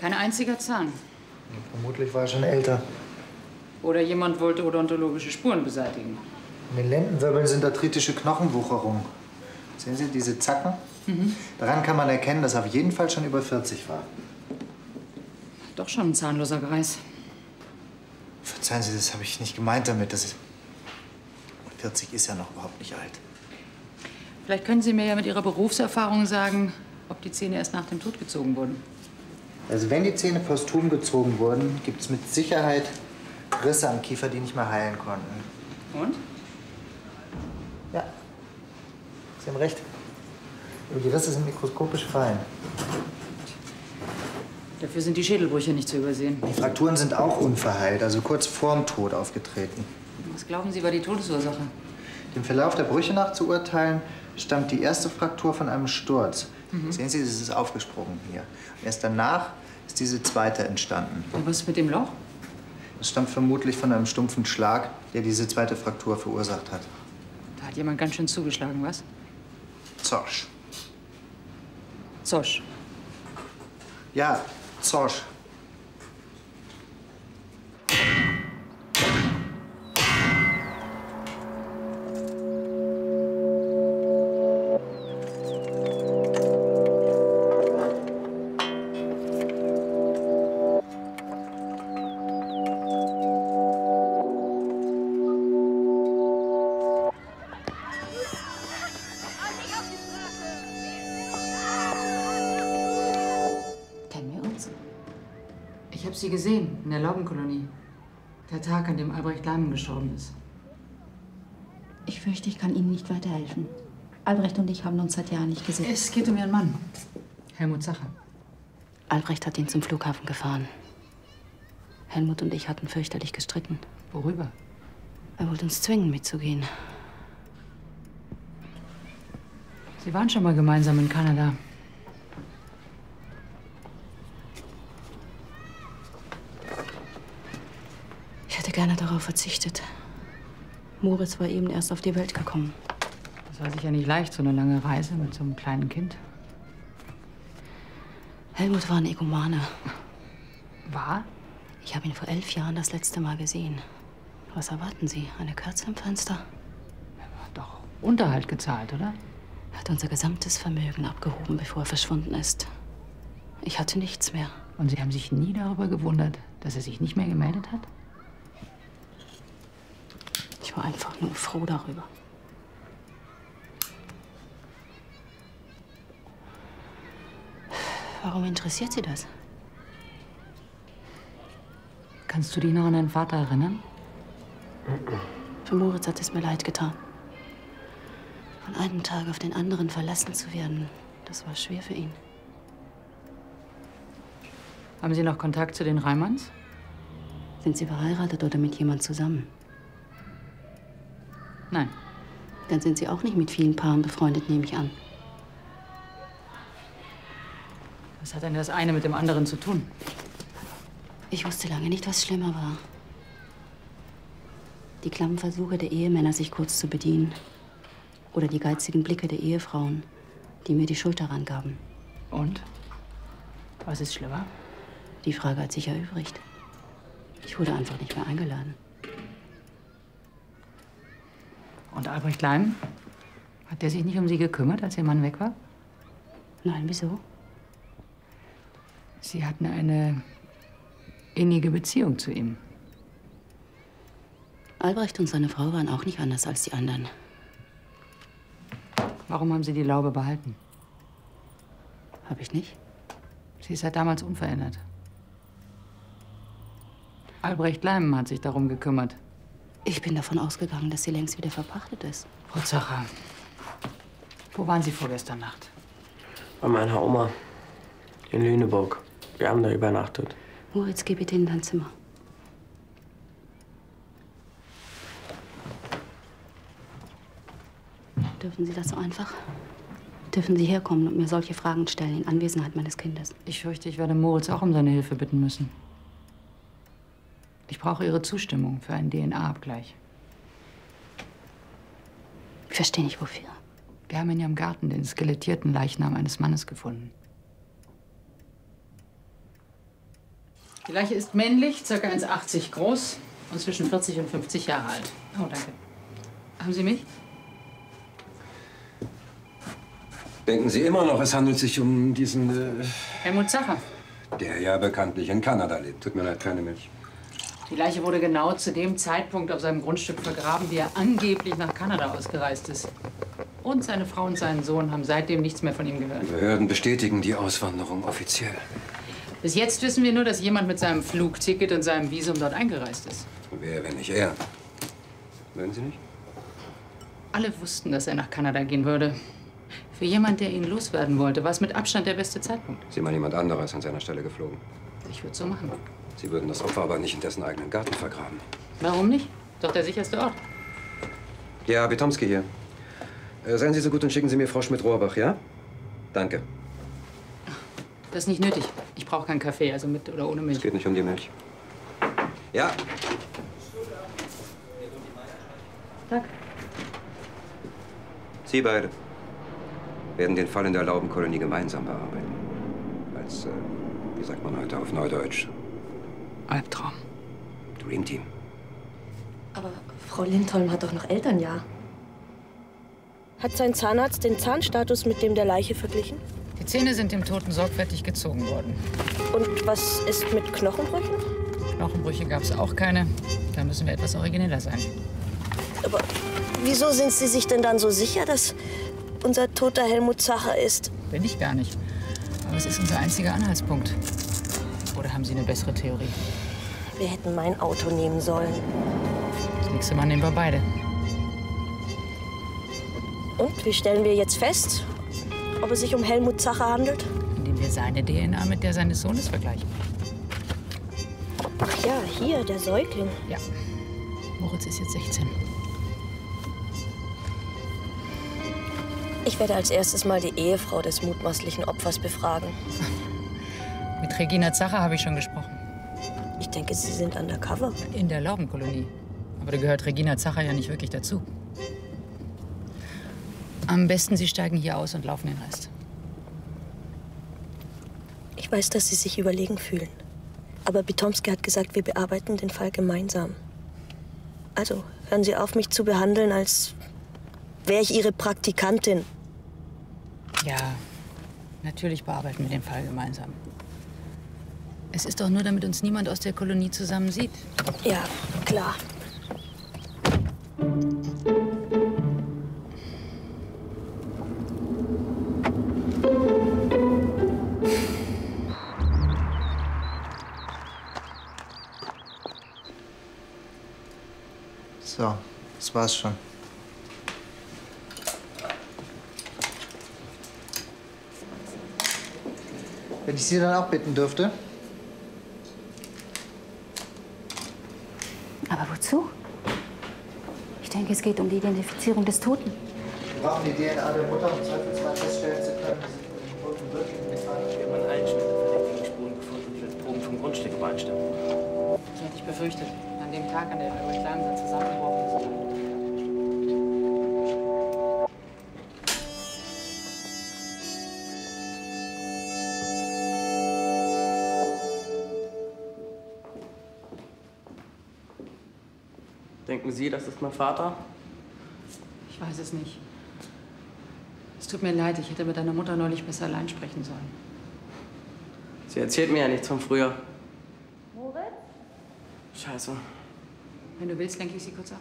Kein einziger Zahn. Ja, vermutlich war er schon älter. Oder jemand wollte odontologische Spuren beseitigen. In den Lendenwirbeln sind arthritische Knochenwucherungen. Sehen Sie diese Zacken? Mhm. Daran kann man erkennen, dass er auf jeden Fall schon über vierzig war. Doch schon ein zahnloser Greis. Verzeihen Sie, das habe ich nicht gemeint damit. Das ist vierzig ist ja noch überhaupt nicht alt. Vielleicht können Sie mir ja mit Ihrer Berufserfahrung sagen, ob die Zähne erst nach dem Tod gezogen wurden. Also wenn die Zähne posthum gezogen wurden, gibt es mit Sicherheit Risse am Kiefer, die nicht mehr heilen konnten. Und? Ja, Sie haben recht. Aber die Risse sind mikroskopisch fein. Dafür sind die Schädelbrüche nicht zu übersehen. Die Frakturen sind auch unverheilt, also kurz vorm Tod aufgetreten. Was glauben Sie, war die Todesursache? Dem Verlauf der Brüche nach zu urteilen, stammt die erste Fraktur von einem Sturz. Mhm. Sehen Sie, es ist aufgesprungen hier. Und erst danach ist diese zweite entstanden. Und was ist mit dem Loch? Es stammt vermutlich von einem stumpfen Schlag, der diese zweite Fraktur verursacht hat. Da hat jemand ganz schön zugeschlagen, was? Zorsch. Zorsch. Ja, Zorsch. Sie gesehen, in der Laubenkolonie. Der Tag, an dem Albrecht Leimen gestorben ist. Ich fürchte, ich kann Ihnen nicht weiterhelfen. Albrecht und ich haben uns seit Jahren nicht gesehen. Es geht um Ihren Mann, Helmut Zacher. Albrecht hat ihn zum Flughafen gefahren. Helmut und ich hatten fürchterlich gestritten. Worüber? Er wollte uns zwingen, mitzugehen. Sie waren schon mal gemeinsam in Kanada. Gerne darauf verzichtet. Moritz war eben erst auf die Welt gekommen. Das war sicher nicht leicht, so eine lange Reise mit so einem kleinen Kind. Helmut war ein Egomane. War? Ich habe ihn vor elf Jahren das letzte Mal gesehen. Was erwarten Sie? Eine Kerze im Fenster? Er hat doch Unterhalt gezahlt, oder? Er hat unser gesamtes Vermögen abgehoben, bevor er verschwunden ist. Ich hatte nichts mehr. Und Sie haben sich nie darüber gewundert, dass er sich nicht mehr gemeldet hat? Ich war einfach nur froh darüber. Warum interessiert Sie das? Kannst du dich noch an deinen Vater erinnern? Für Moritz hat es mir leid getan. Von einem Tag auf den anderen verlassen zu werden, das war schwer für ihn. Haben Sie noch Kontakt zu den Reimanns? Sind Sie verheiratet oder mit jemand zusammen? Nein. Dann sind Sie auch nicht mit vielen Paaren befreundet, nehme ich an. Was hat denn das eine mit dem anderen zu tun? Ich wusste lange nicht, was schlimmer war. Die klammen Versuche der Ehemänner, sich kurz zu bedienen. Oder die geizigen Blicke der Ehefrauen, die mir die Schuld daran gaben. Und? Was ist schlimmer? Die Frage hat sich erübrigt. Ich wurde einfach nicht mehr eingeladen. Und Albrecht Leimen? Hat der sich nicht um Sie gekümmert, als Ihr Mann weg war? Nein, wieso? Sie hatten eine innige Beziehung zu ihm. Albrecht und seine Frau waren auch nicht anders als die anderen. Warum haben Sie die Laube behalten? Hab ich nicht. Sie ist seit damals unverändert. Albrecht Leimen hat sich darum gekümmert. Ich bin davon ausgegangen, dass sie längst wieder verpachtet ist. Frau Zacher, wo waren Sie vorgestern Nacht? Bei meiner Oma in Lüneburg. Wir haben da übernachtet. Moritz, geh bitte in dein Zimmer. Dürfen Sie das so einfach? Dürfen Sie herkommen und mir solche Fragen stellen in Anwesenheit meines Kindes? Ich fürchte, ich werde Moritz auch um seine Hilfe bitten müssen. Ich brauche Ihre Zustimmung für einen D N A-Abgleich. Ich verstehe nicht, wofür. Wir haben in Ihrem Garten den skelettierten Leichnam eines Mannes gefunden. Die Leiche ist männlich, ca. eins Komma achtzig groß und zwischen vierzig und fünfzig Jahre alt. Oh, danke. Haben Sie mich? Denken Sie immer noch, es handelt sich um diesen... Äh, Helmut Zacher. Der ja bekanntlich in Kanada lebt. Tut mir leid, keine Milch. Die Leiche wurde genau zu dem Zeitpunkt auf seinem Grundstück vergraben, wie er angeblich nach Kanada ausgereist ist. Und seine Frau und seinen Sohn haben seitdem nichts mehr von ihm gehört. Die Behörden bestätigen die Auswanderung offiziell. Bis jetzt wissen wir nur, dass jemand mit seinem Flugticket und seinem Visum dort eingereist ist. Wer, wenn nicht er? Wollen Sie nicht? Alle wussten, dass er nach Kanada gehen würde. Für jemand, der ihn loswerden wollte, war es mit Abstand der beste Zeitpunkt. Sieh mal, jemand anderer ist an seiner Stelle geflogen. Ich würde so machen. Sie würden das Opfer aber nicht in dessen eigenen Garten vergraben. Warum nicht? Doch der sicherste Ort. Ja, Bitomsky hier. Äh, seien Sie so gut und schicken Sie mir Frau Schmidt-Rohrbach, ja? Danke. Das ist nicht nötig. Ich brauche keinen Kaffee, also mit oder ohne Milch. Es geht nicht um die Milch. Ja. Danke. Sie beide werden den Fall in der Laubenkolonie gemeinsam bearbeiten. Als, äh, wie sagt man heute auf Neudeutsch? Albtraum. Dream Team. Aber Frau Lindholm hat doch noch Elternjahr. Hat sein Zahnarzt den Zahnstatus mit dem der Leiche verglichen? Die Zähne sind dem Toten sorgfältig gezogen worden. Und was ist mit Knochenbrüchen? Knochenbrüche gab es auch keine. Da müssen wir etwas origineller sein. Aber wieso sind Sie sich denn dann so sicher, dass unser toter Helmut Zacher ist? Bin ich gar nicht. Aber es ist unser einziger Anhaltspunkt. Oder haben Sie eine bessere Theorie? Wir hätten mein Auto nehmen sollen. Das nächste Mal nehmen wir beide. Und wie stellen wir jetzt fest, ob es sich um Helmut Zacher handelt? Indem wir seine D N A mit der seines Sohnes vergleichen. Ach ja, hier, der Säugling. Ja. Moritz ist jetzt sechzehn. Ich werde als erstes mal die Ehefrau des mutmaßlichen Opfers befragen. Mit Regina Zacher habe ich schon gesprochen. Ich denke, Sie sind undercover. In der Laubenkolonie. Aber da gehört Regina Zacher ja nicht wirklich dazu. Am besten, Sie steigen hier aus und laufen den Rest. Ich weiß, dass Sie sich überlegen fühlen. Aber Bitomsky hat gesagt, wir bearbeiten den Fall gemeinsam. Also, hören Sie auf, mich zu behandeln, als wäre ich Ihre Praktikantin. Ja, natürlich bearbeiten wir den Fall gemeinsam. Es ist doch nur, damit uns niemand aus der Kolonie zusammen sieht. Ja, klar. So, das war's schon. Wenn ich Sie dann auch bitten dürfte. Aber wozu? Ich denke, es geht um die Identifizierung des Toten. Wir brauchen die D N A der Mutter, um zweifelsfrei feststellen zu können, dass sie mit dem Toten wirklich beteiligt wird. Wir haben an allen Stellen verdächtigen Spuren gefunden, die mit Proben vom Grundstück übereinstimmen. Das hatte ich befürchtet. An dem Tag, an dem wir klein sind, zusammengeworfen sind. Denken Sie, das ist mein Vater? Ich weiß es nicht. Es tut mir leid, ich hätte mit deiner Mutter neulich besser allein sprechen sollen. Sie erzählt mir ja nichts von früher. Moritz? Scheiße. Wenn du willst, lenke ich sie kurz ab.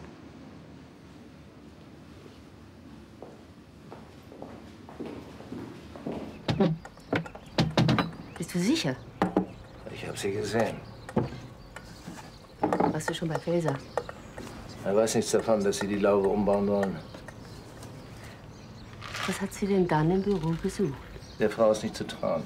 Bist du sicher? Ich habe sie gesehen. Warst du schon bei Felser? Er weiß nichts davon, dass sie die Laube umbauen wollen. Was hat sie denn dann im Büro gesucht? Der Frau ist nicht zu trauen.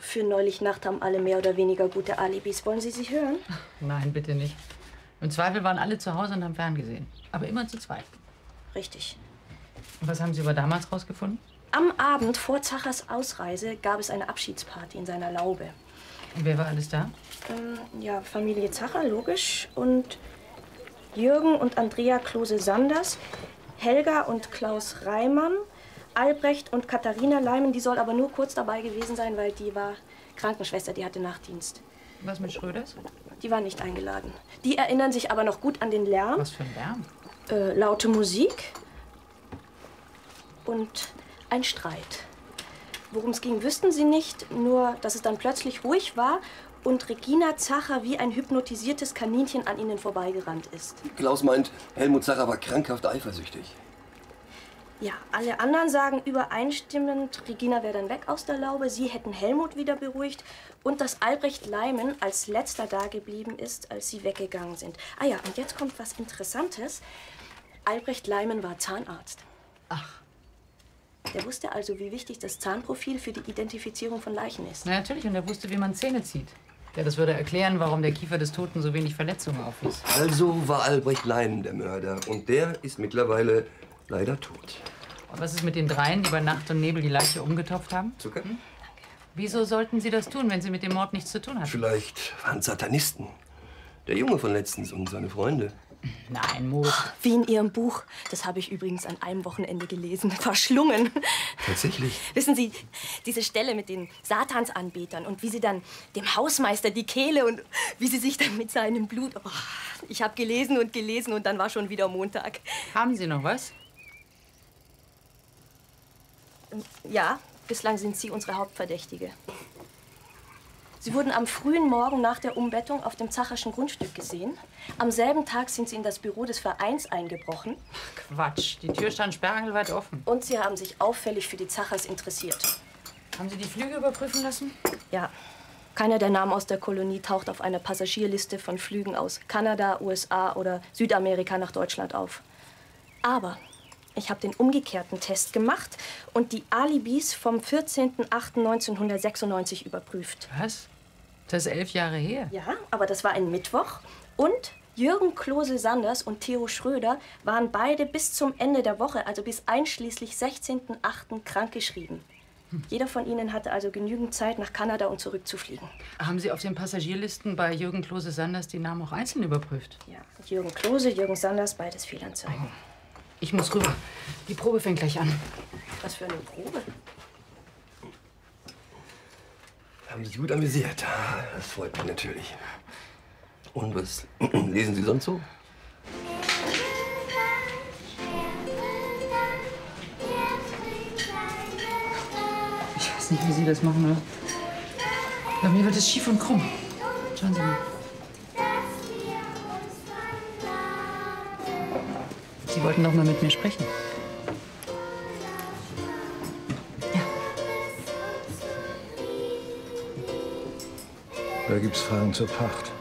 Für neulich Nacht haben alle mehr oder weniger gute Alibis. Wollen Sie sich hören? Nein, bitte nicht. Im Zweifel waren alle zu Hause und haben ferngesehen. Aber immer zu zweit. Richtig. Und was haben Sie über damals rausgefunden? Am Abend vor Zachers Ausreise gab es eine Abschiedsparty in seiner Laube. Und wer war alles da? Ähm, ja, Familie Zacher, logisch. Und Jürgen und Andrea Klose Sanders, Helga und Klaus Reimann, Albrecht und Katharina Leimen. Die soll aber nur kurz dabei gewesen sein, weil die war Krankenschwester, die hatte Nachtdienst. Was mit Schröders? Die war nicht eingeladen. Die erinnern sich aber noch gut an den Lärm. Was für ein Lärm? Äh, laute Musik und ein Streit. Worum es ging, wüssten sie nicht, nur dass es dann plötzlich ruhig war und Regina Zacher wie ein hypnotisiertes Kaninchen an ihnen vorbeigerannt ist. Klaus meint, Helmut Zacher war krankhaft eifersüchtig. Ja, alle anderen sagen übereinstimmend, Regina wäre dann weg aus der Laube, sie hätten Helmut wieder beruhigt und dass Albrecht Leimen als letzter dageblieben ist, als sie weggegangen sind. Ah ja, und jetzt kommt was Interessantes. Albrecht Leimen war Zahnarzt. Ach. Der wusste also, wie wichtig das Zahnprofil für die Identifizierung von Leichen ist. Na natürlich, und er wusste, wie man Zähne zieht. Ja, das würde erklären, wiederum der Kiefer des Toten so wenig Verletzungen aufwies. Also war Albrecht Leimen der Mörder und der ist mittlerweile leider tot. Und was ist mit den dreien, die bei Nacht und Nebel die Leiche umgetopft haben? Zucker? Hm? Danke. Wieso sollten sie das tun, wenn sie mit dem Mord nichts zu tun hatten? Vielleicht waren Satanisten. Der Junge von letztens und seine Freunde. Nein, Mo. Wie in Ihrem Buch. Das habe ich übrigens an einem Wochenende gelesen. Verschlungen. Tatsächlich? Wissen Sie, diese Stelle mit den Satansanbetern und wie sie dann dem Hausmeister die Kehle und wie sie sich dann mit seinem Blut... Oh, ich habe gelesen und gelesen und dann war schon wieder Montag. Haben Sie noch was? Ja, bislang sind Sie unsere Hauptverdächtige. Sie wurden am frühen Morgen nach der Umbettung auf dem Zacherschen Grundstück gesehen. Am selben Tag sind Sie in das Büro des Vereins eingebrochen. Quatsch, die Tür stand sperrangelweit offen. Und Sie haben sich auffällig für die Zachers interessiert. Haben Sie die Flüge überprüfen lassen? Ja. Keiner der Namen aus der Kolonie taucht auf einer Passagierliste von Flügen aus Kanada, U S A oder Südamerika nach Deutschland auf. Aber ich habe den umgekehrten Test gemacht und die Alibis vom vierzehnten achten neunzehnhundertsechsundneunzig überprüft. Was? Das ist elf Jahre her. Ja, aber das war ein Mittwoch. Und Jürgen Klose Sanders und Theo Schröder waren beide bis zum Ende der Woche, also bis einschließlich sechzehnten achten krankgeschrieben. Hm. Jeder von ihnen hatte also genügend Zeit, nach Kanada und zurückzufliegen. Haben Sie auf den Passagierlisten bei Jürgen Klose Sanders die Namen auch einzeln überprüft? Ja, Jürgen Klose, Jürgen Sanders, beides Fehlanzeigen. Oh. Ich muss rüber. Die Probe fängt gleich an. Was für eine Probe? Haben Sie gut amüsiert. Das freut mich natürlich. Und was lesen Sie sonst so? Ich weiß nicht, wie Sie das machen, oder? Bei mir wird es schief und krumm. Schauen Sie mal. Sie wollten noch mal mit mir sprechen. Ja. Da gibt's Fragen zur Pacht.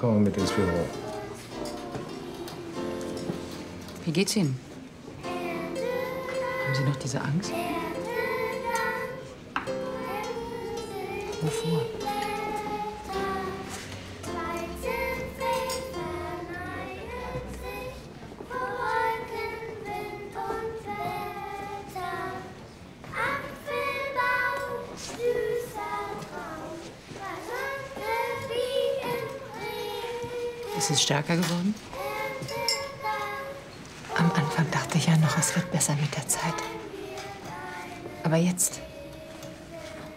Kommen wir mit ins Büro. Wie geht's Ihnen? Haben Sie noch diese Angst? Wovor? Ist es stärker geworden? Am Anfang dachte ich ja noch, es wird besser mit der Zeit. Aber jetzt,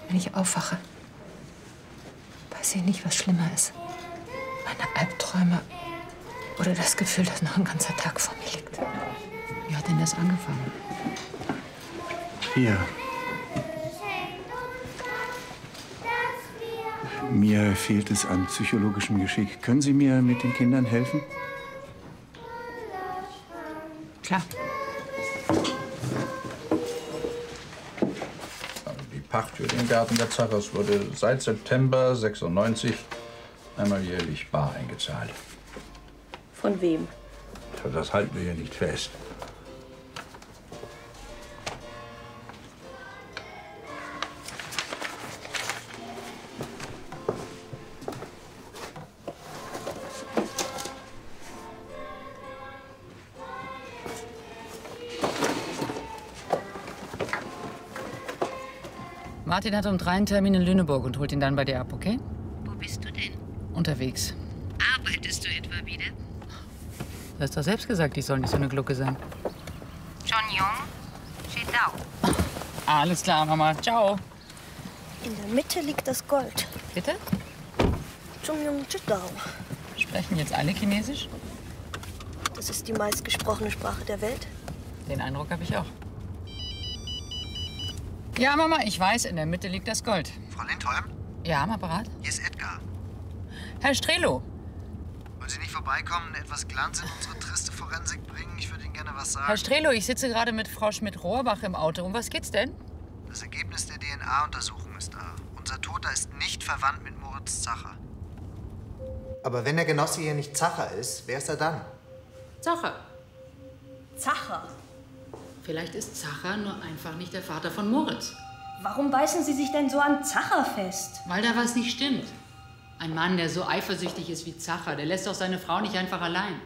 wenn ich aufwache, weiß ich nicht, was schlimmer ist. Meine Albträume oder das Gefühl, dass noch ein ganzer Tag vor mir liegt. Wie hat denn das angefangen? Hier. Mir fehlt es an psychologischem Geschick. Können Sie mir mit den Kindern helfen? Klar. Die Pacht für den Garten der Zachers wurde seit September sechsundneunzig einmal jährlich bar eingezahlt. Von wem? Das halten wir hier nicht fest. Martin hat um drei einen Termin in Lüneburg und holt ihn dann bei dir ab, okay? Wo bist du denn? Unterwegs. Arbeitest du etwa wieder? Du hast doch selbst gesagt, ich soll nicht so eine Glucke sein. John Young, Chidao. Alles klar, Mama. Ciao. In der Mitte liegt das Gold. Bitte? John Young, Chidao. Sprechen jetzt alle Chinesisch? Das ist die meistgesprochene Sprache der Welt. Den Eindruck habe ich auch. Ja, Mama, ich weiß, in der Mitte liegt das Gold. Frau Lindholm? Ja, am Apparat? Hier ist Edgar. Herr Strelow. Wollen Sie nicht vorbeikommen und etwas Glanz in unsere triste Forensik bringen? Ich würde Ihnen gerne was sagen. Herr Strelow, ich sitze gerade mit Frau Schmidt-Rohrbach im Auto. Um was geht's denn? Das Ergebnis der D N A-Untersuchung ist da. Unser Toter ist nicht verwandt mit Moritz Zacher. Aber wenn der Genosse hier nicht Zacher ist, wer ist er dann? Zacher. Zacher? Vielleicht ist Zacher nur einfach nicht der Vater von Moritz. Warum beißen Sie sich denn so an Zacher fest? Weil da was nicht stimmt. Ein Mann, der so eifersüchtig ist wie Zacher, der lässt doch seine Frau nicht einfach allein.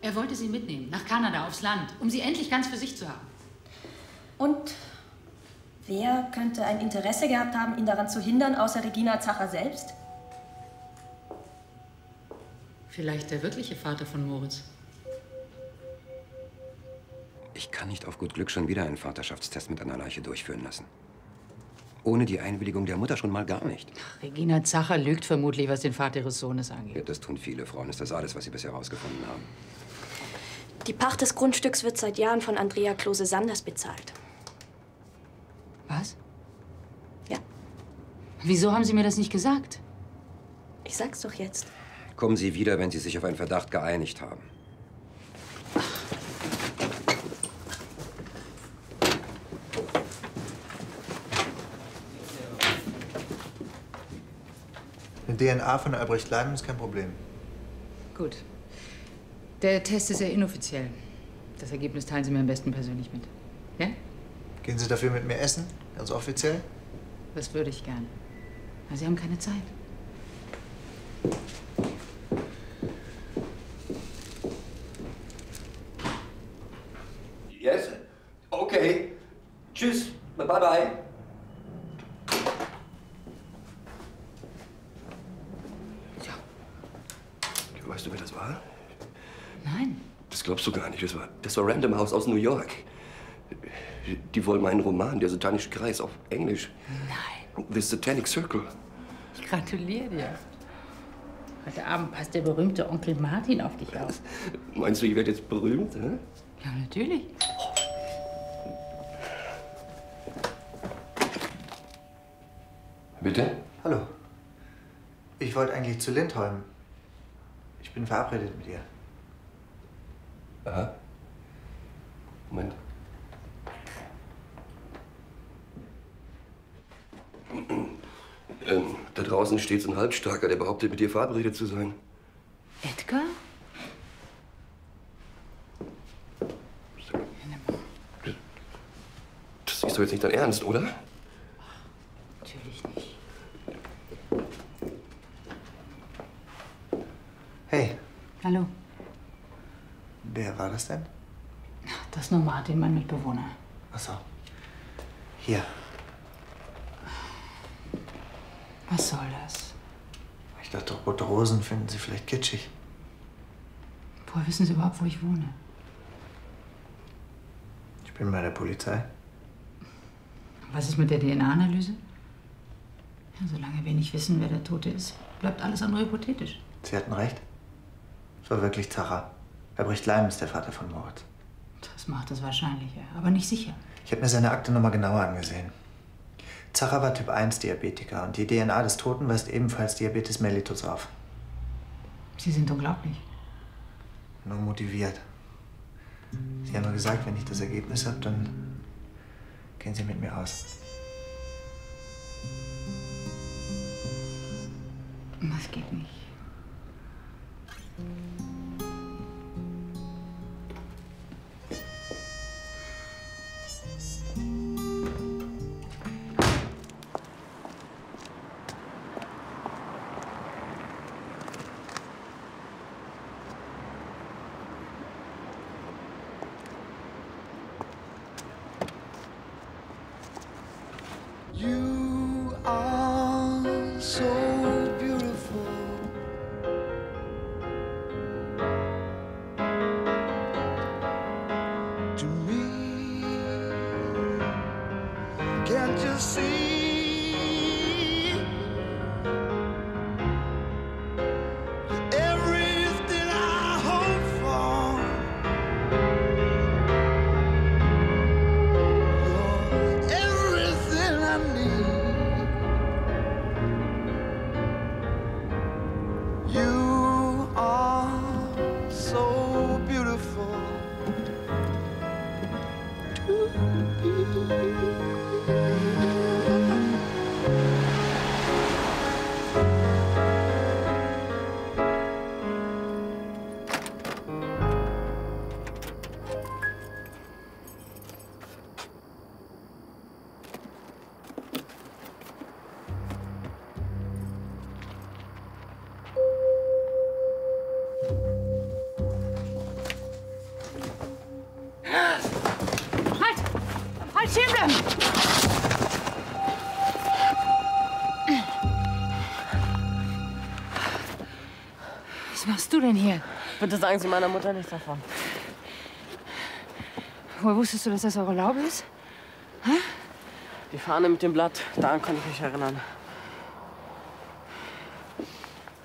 Er wollte sie mitnehmen, nach Kanada, aufs Land, um sie endlich ganz für sich zu haben. Und wer könnte ein Interesse gehabt haben, ihn daran zu hindern, außer Regina Zacher selbst? Vielleicht der wirkliche Vater von Moritz. Ich kann nicht auf gut Glück schon wieder einen Vaterschaftstest mit einer Leiche durchführen lassen. Ohne die Einwilligung der Mutter schon mal gar nicht. Ach, Regina Zacher lügt vermutlich, was den Vater ihres Sohnes angeht. Ja, das tun viele Frauen. Ist das alles, was sie bisher herausgefunden haben? Die Pacht des Grundstücks wird seit Jahren von Andrea Klose Sanders bezahlt. Was? Ja. Wieso haben Sie mir das nicht gesagt? Ich sag's doch jetzt. Kommen Sie wieder, wenn Sie sich auf einen Verdacht geeinigt haben. D N A von Albrecht Leimen ist kein Problem. Gut. Der Test ist ja inoffiziell. Das Ergebnis teilen Sie mir am besten persönlich mit. Ja? Gehen Sie dafür mit mir essen? Ganz offiziell? Das würde ich gerne. Aber Sie haben keine Zeit. Yes? Okay. Tschüss. Bye-bye. Weißt du, wer das war? Nein. Das glaubst du gar nicht. Das war, das war Random House aus New York. Die wollen meinen Roman, der satanische Kreis, auf Englisch. Nein. The Satanic Circle. Ich gratuliere dir. Heute Abend passt der berühmte Onkel Martin auf dich auf. Meinst du, ich werde jetzt berühmt? Hä? Ja, natürlich. Bitte? Hallo. Ich wollte eigentlich zu Lindholm. Ich bin verabredet mit ihr. Aha. Moment. Ähm, da draußen steht so ein Halbstarker, der behauptet, mit dir verabredet zu sein. Edgar? Das ist doch jetzt nicht dein Ernst, oder? Natürlich nicht. Hey. Hallo. Wer war das denn? Das ist nur Martin, mein Mitbewohner. Ach so. Hier. Was soll das? Ich dachte, rote Rosen finden Sie vielleicht kitschig. Woher wissen Sie überhaupt, wo ich wohne? Ich bin bei der Polizei. Was ist mit der D N A-Analyse? Ja, solange wir nicht wissen, wer der Tote ist, bleibt alles andere hypothetisch. Sie hatten recht. Es war wirklich Zacher. Albrecht Leimen ist der Vater von Moritz. Das macht es wahrscheinlicher, aber nicht sicher. Ich habe mir seine Akte noch mal genauer angesehen. Zacher war Typ eins Diabetiker und die D N A des Toten weist ebenfalls Diabetes mellitus auf. Sie sind unglaublich. Nur motiviert. Sie haben nur gesagt, wenn ich das Ergebnis habe, dann gehen Sie mit mir raus. Das geht nicht. Denn hier? Bitte sagen Sie meiner Mutter nichts davon. Woher wusstest du, dass das eure Laube ist? Hä? Die Fahne mit dem Blatt, daran kann ich mich erinnern.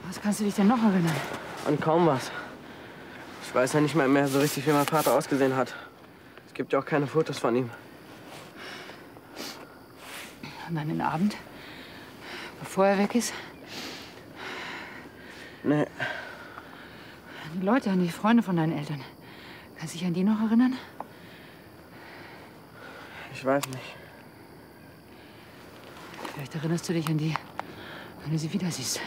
Was kannst du dich denn noch erinnern? An kaum was. Ich weiß ja nicht mal mehr so richtig, wie mein Vater ausgesehen hat. Es gibt ja auch keine Fotos von ihm. Und dann den Abend? Bevor er weg ist? Nee. Die Leute, an die Freunde von deinen Eltern. Kannst du dich an die noch erinnern? Ich weiß nicht. Vielleicht erinnerst du dich an die, wenn du sie wieder siehst.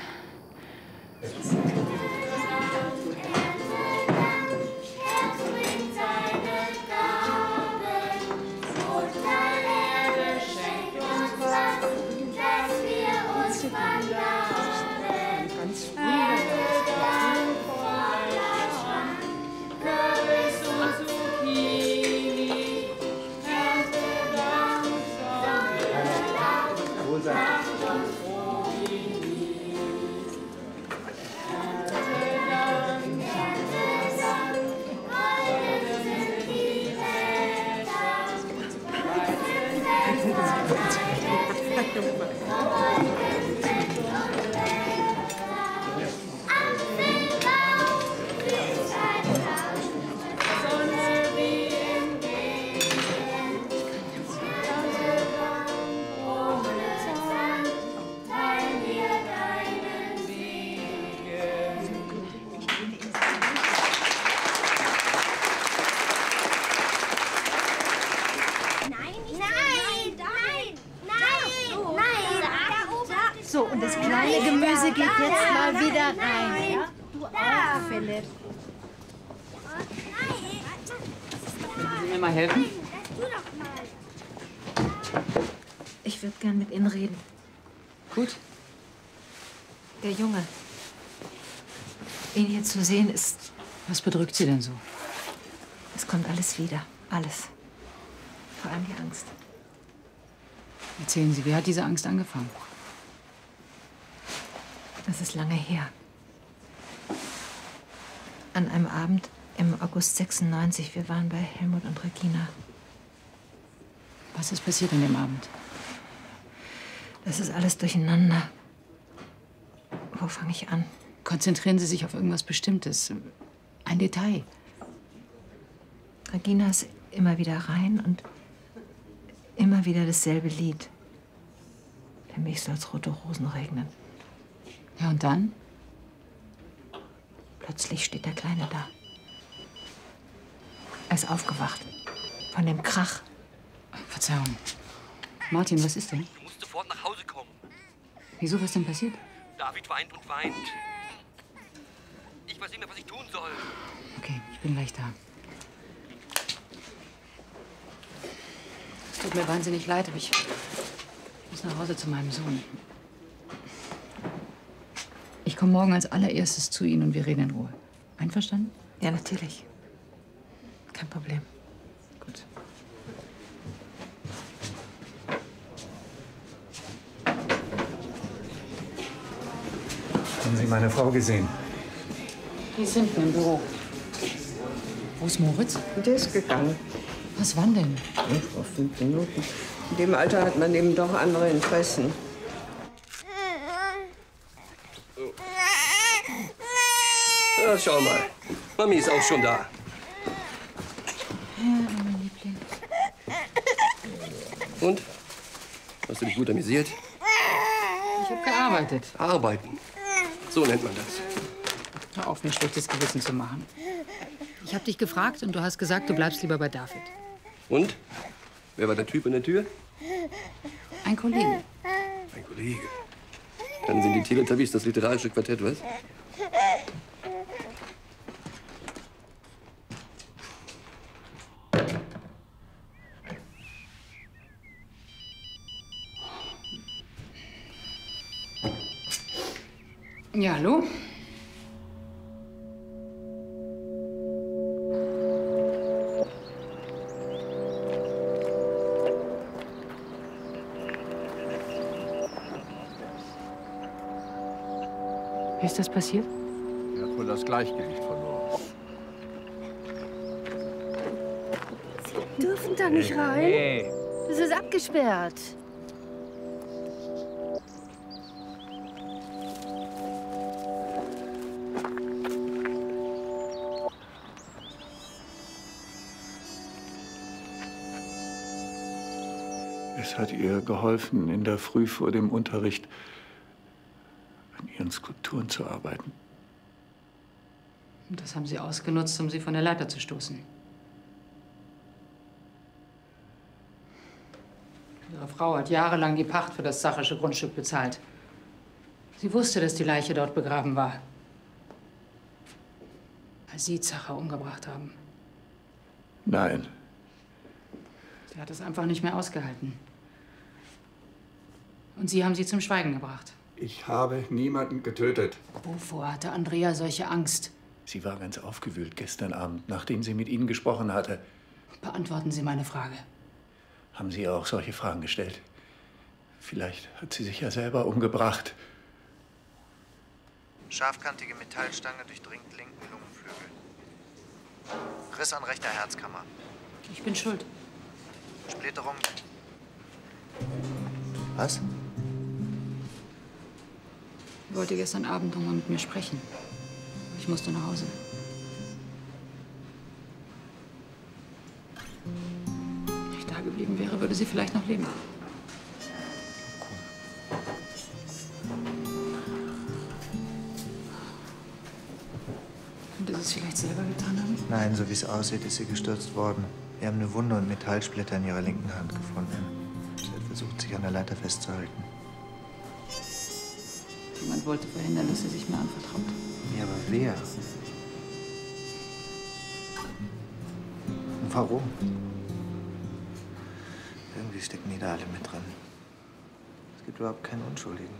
Zu sehen ist... Was bedrückt Sie denn so? Es kommt alles wieder. Alles. Vor allem die Angst. Erzählen Sie, wie hat diese Angst angefangen? Das ist lange her. An einem Abend im August sechsundneunzig. Wir waren bei Helmut und Regina. Was ist passiert an dem Abend? Das ist alles durcheinander. Wo fange ich an? Konzentrieren Sie sich auf irgendwas Bestimmtes, ein Detail. Regina ist immer wieder rein und immer wieder dasselbe Lied. Für mich soll es rote Rosen regnen. Ja, und dann? Plötzlich steht der Kleine da. Er ist aufgewacht. Von dem Krach. Verzeihung. Martin, was ist denn? Du musst sofort nach Hause kommen. Wieso, was denn passiert? David weint und weint. Ich weiß nicht mehr, was ich tun soll. Okay, ich bin gleich da. Es tut mir wahnsinnig leid, aber ich muss nach Hause zu meinem Sohn. Ich komme morgen als allererstes zu Ihnen und wir reden in Ruhe. Einverstanden? Ja, natürlich. Kein Problem. Gut. Haben Sie meine Frau gesehen? Die sind im Büro. Wo ist Moritz? Der ist gegangen. Was, wann denn? Ja, vor fünf Minuten. In dem Alter hat man eben doch andere Interessen. So. Ja, schau mal. Mami ist auch schon da. Ja, mein Liebling. Und? Hast du dich gut amüsiert? Ich habe gearbeitet. Arbeiten? So nennt man das. Hör auf, mir schlechtes Gewissen zu machen. Ich habe dich gefragt und du hast gesagt, du bleibst lieber bei David. Und? Wer war der Typ an der Tür? Ein Kollege. Ein Kollege. Dann sind die Teletubbies das literarische Quartett, was? Ja, hallo? Ist das passiert? Er hat wohl das Gleichgewicht verloren. Sie dürfen da nicht rein. Das ist abgesperrt. Es hat ihr geholfen, in der Früh vor dem Unterricht an ihren Skulpturen zu arbeiten. Das haben Sie ausgenutzt, um sie von der Leiter zu stoßen. Ihre Frau hat jahrelang die Pacht für das Zachersche Grundstück bezahlt. Sie wusste, dass die Leiche dort begraben war, als Sie Zacher umgebracht haben. Nein. Sie hat es einfach nicht mehr ausgehalten. Und Sie haben sie zum Schweigen gebracht. Ich habe niemanden getötet. Wovor hatte Andrea solche Angst? Sie war ganz aufgewühlt gestern Abend, nachdem sie mit Ihnen gesprochen hatte. Beantworten Sie meine Frage. Haben Sie ihr auch solche Fragen gestellt? Vielleicht hat sie sich ja selber umgebracht. Scharfkantige Metallstange durchdringt linken Lungenflügel. Riss an rechter Herzkammer. Ich bin schuld. Splitterung. Was? Ich wollte gestern Abend noch mal mit mir sprechen. Ich musste nach Hause. Wenn ich da geblieben wäre, würde sie vielleicht noch leben. Könnte sie es vielleicht selber getan haben? Nein, so wie es aussieht, ist sie gestürzt worden. Wir haben eine Wunde und Metallsplitter in ihrer linken Hand gefunden. Sie hat versucht, sich an der Leiter festzuhalten. Jemand wollte verhindern, dass sie sich mir anvertraut. Ja, aber wer? Und warum? Irgendwie stecken die da alle mit drin. Es gibt überhaupt keinen Unschuldigen.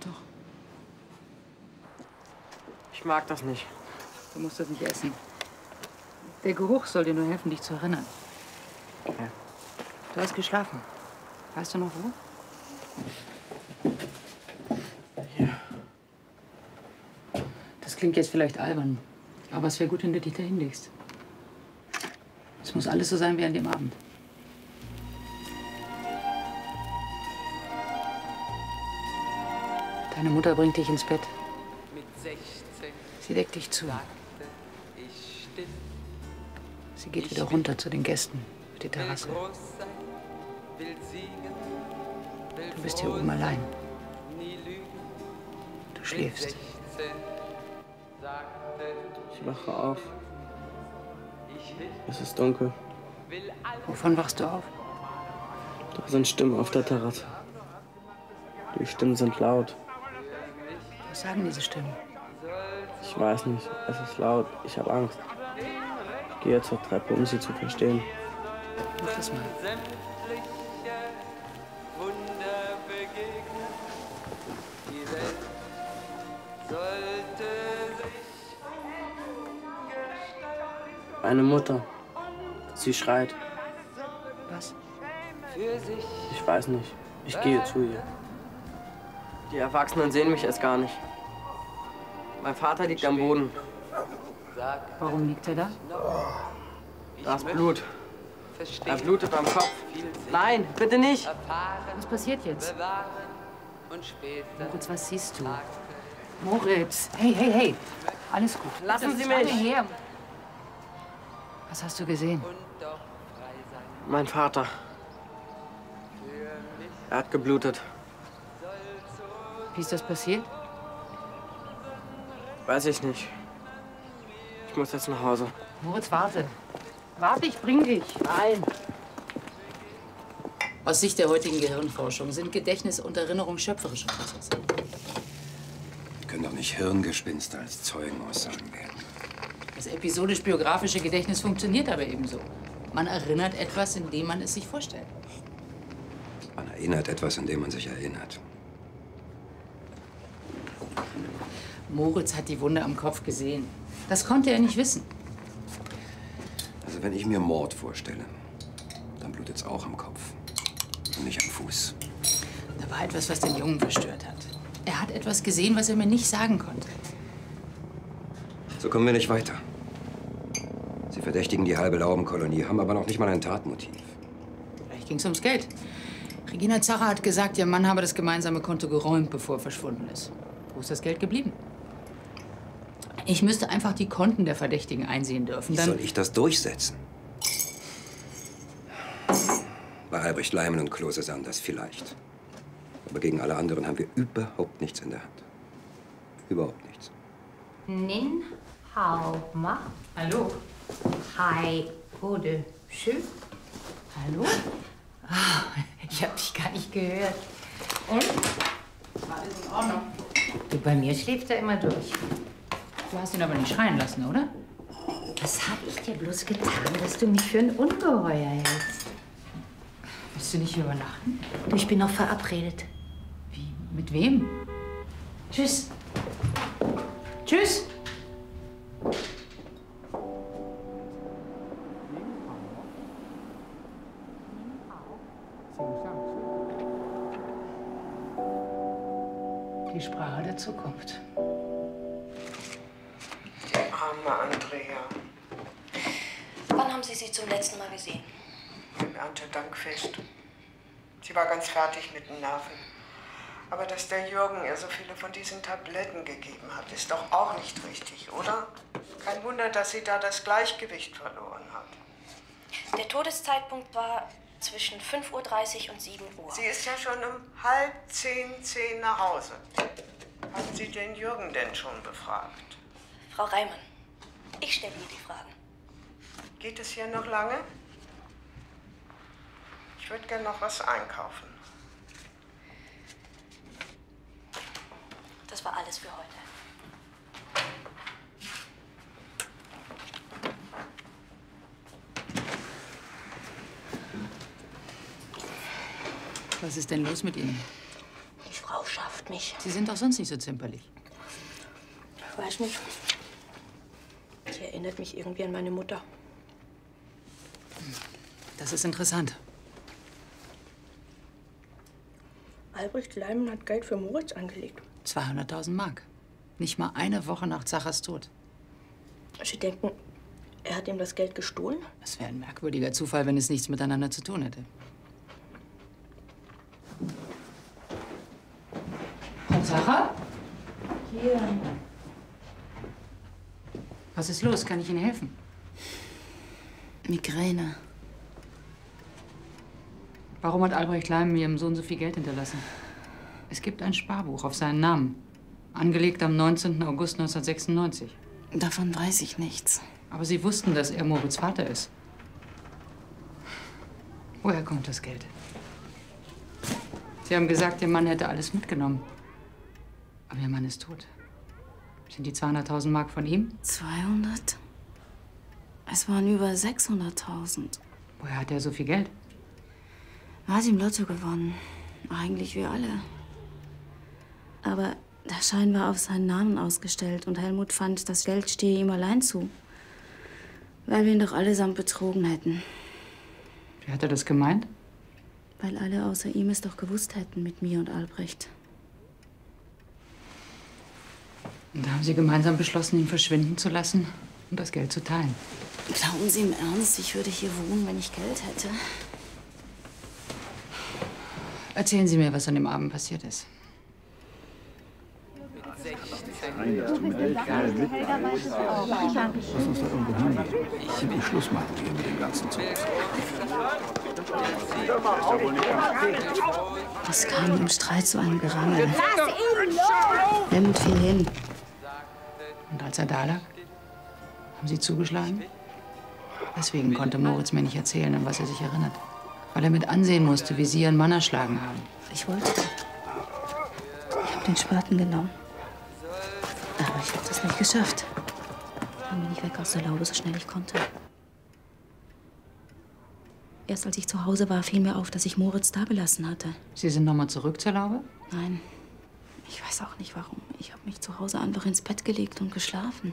Doch. Ich mag das nicht. Du musst das nicht essen. Der Geruch soll dir nur helfen, dich zu erinnern. Okay. Du hast geschlafen. Weißt du noch wo? Ja. Das klingt jetzt vielleicht albern, aber es wäre gut, wenn du dich da hinlegst. Es muss alles so sein wie an dem Abend. Deine Mutter bringt dich ins Bett. Sie deckt dich zu. Sie geht wieder runter zu den Gästen auf die Terrasse. Du bist hier oben allein. Du schläfst. Ich wache auf. Es ist dunkel. Wovon wachst du auf? Da sind Stimmen auf der Terrasse. Die Stimmen sind laut. Was sagen diese Stimmen? Ich weiß nicht. Es ist laut. Ich habe Angst. Ich gehe zur Treppe, um sie zu verstehen. Mach das mal. Eine Mutter. Sie schreit. Was? Ich weiß nicht. Ich gehe zu ihr. Die Erwachsenen sehen mich erst gar nicht. Mein Vater liegt am Boden. Warum liegt er da? Da ist Blut. Er blutet am Kopf. Nein, bitte nicht! Was passiert jetzt? Moritz, was siehst du? Moritz! Hey, hey, hey! Alles gut. Lassen Sie mich! Her. Was hast du gesehen? Mein Vater. Er hat geblutet. Wie ist das passiert? Weiß ich nicht. Ich muss jetzt nach Hause. Moritz, warte. Warte, ich bring dich. Nein. Aus Sicht der heutigen Gehirnforschung sind Gedächtnis und Erinnerung schöpferische Prozesse. Können doch nicht Hirngespinste als Zeugen aussagen werden. Das episodisch-biografische Gedächtnis funktioniert aber ebenso. Man erinnert etwas, indem man es sich vorstellt. Man erinnert etwas, indem man sich erinnert. Moritz hat die Wunde am Kopf gesehen. Das konnte er nicht wissen. Also wenn ich mir Mord vorstelle, dann blutet es auch am Kopf und nicht am Fuß. Da war etwas, was den Jungen verstört hat. Er hat etwas gesehen, was er mir nicht sagen konnte. So kommen wir nicht weiter. Sie verdächtigen die halbe Laubenkolonie, haben aber noch nicht mal ein Tatmotiv. Vielleicht ging es ums Geld. Regina Zacher hat gesagt, ihr Mann habe das gemeinsame Konto geräumt, bevor er verschwunden ist. Wo ist das Geld geblieben? Ich müsste einfach die Konten der Verdächtigen einsehen dürfen. Dann... Wie soll ich das durchsetzen? Bei Albrecht Leimen und Klose Sanders vielleicht. Aber gegen alle anderen haben wir überhaupt nichts in der Hand. Überhaupt nichts. Nin. Hauma. Hallo. Hi. Gute. Schön. Hallo. Oh, ich hab dich gar nicht gehört. Und? Alles in Ordnung. Du, bei mir schläft er immer durch. Du hast ihn aber nicht schreien lassen, oder? Was hab ich dir bloß getan, dass du mich für ein Ungeheuer hältst? Willst du nicht hier übernachten? Du, ich bin noch verabredet. Wie? Mit wem? Tschüss. Tschüss. Die Sprache der Zukunft. Arme Andrea. Wann haben Sie sie zum letzten Mal gesehen? Im Erntedankfest. Sie war ganz fertig mit den Nerven. Aber dass der Jürgen ihr so viele von diesen Tabletten gegeben hat, ist doch auch nicht richtig, oder? Kein Wunder, dass sie da das Gleichgewicht verloren hat. Der Todeszeitpunkt war zwischen fünf Uhr dreißig und sieben Uhr. Sie ist ja schon um halb zehn, zehn nach Hause. Haben Sie den Jürgen denn schon befragt? Frau Reimann, ich stelle mir die Fragen. Geht es hier noch lange? Ich würde gerne noch was einkaufen. Das war alles für heute. Was ist denn los mit Ihnen? Die Frau schafft mich. Sie sind doch sonst nicht so zimperlich. Ich weiß nicht. Sie erinnert mich irgendwie an meine Mutter. Das ist interessant. Albrecht Leimen hat Geld für Moritz angelegt. zweihunderttausend Mark. Nicht mal eine Woche nach Zachers Tod. Sie denken, er hat ihm das Geld gestohlen? Das wäre ein merkwürdiger Zufall, wenn es nichts miteinander zu tun hätte. Frau Zacher? Hier. Was ist los? Kann ich Ihnen helfen? Migräne. Warum hat Albrecht Leimen ihrem Sohn so viel Geld hinterlassen? Es gibt ein Sparbuch auf seinen Namen. Angelegt am neunzehnten August neunzehnhundertsechsundneunzig. Davon weiß ich nichts. Aber Sie wussten, dass er Moritz Vater ist. Woher kommt das Geld? Sie haben gesagt, Ihr Mann hätte alles mitgenommen. Aber Ihr Mann ist tot. Sind die zweihunderttausend Mark von ihm? zweihundert? Es waren über sechshunderttausend. Woher hat er so viel Geld? Er hat im Lotto gewonnen. Eigentlich wir alle. Aber der Schein war auf seinen Namen ausgestellt und Helmut fand, das Geld stehe ihm allein zu. Weil wir ihn doch allesamt betrogen hätten. Wie hat er das gemeint? Weil alle außer ihm es doch gewusst hätten mit mir und Albrecht. Und da haben Sie gemeinsam beschlossen, ihn verschwinden zu lassen und das Geld zu teilen. Glauben Sie im Ernst, ich würde hier wohnen, wenn ich Geld hätte? Erzählen Sie mir, was an dem Abend passiert ist. Nein, das tut mir leid. Lass uns da irgendwo hingehen. Ich will Schluss machen hier mit dem ganzen Zeug. Es kam im Streit zu einem Gerangel. Helmut fiel hin. Und als er da lag, haben Sie zugeschlagen? Deswegen konnte Moritz mir nicht erzählen, an was er sich erinnert. Weil er mit ansehen musste, wie Sie Ihren Mann erschlagen haben. Ich wollte. Ich habe den Spaten genommen. Aber ich habe das nicht geschafft. Dann bin ich weg aus der Laube, so schnell ich konnte. Erst als ich zu Hause war, fiel mir auf, dass ich Moritz da gelassen hatte. Sie sind nochmal zurück zur Laube? Nein. Ich weiß auch nicht, warum. Ich habe mich zu Hause einfach ins Bett gelegt und geschlafen.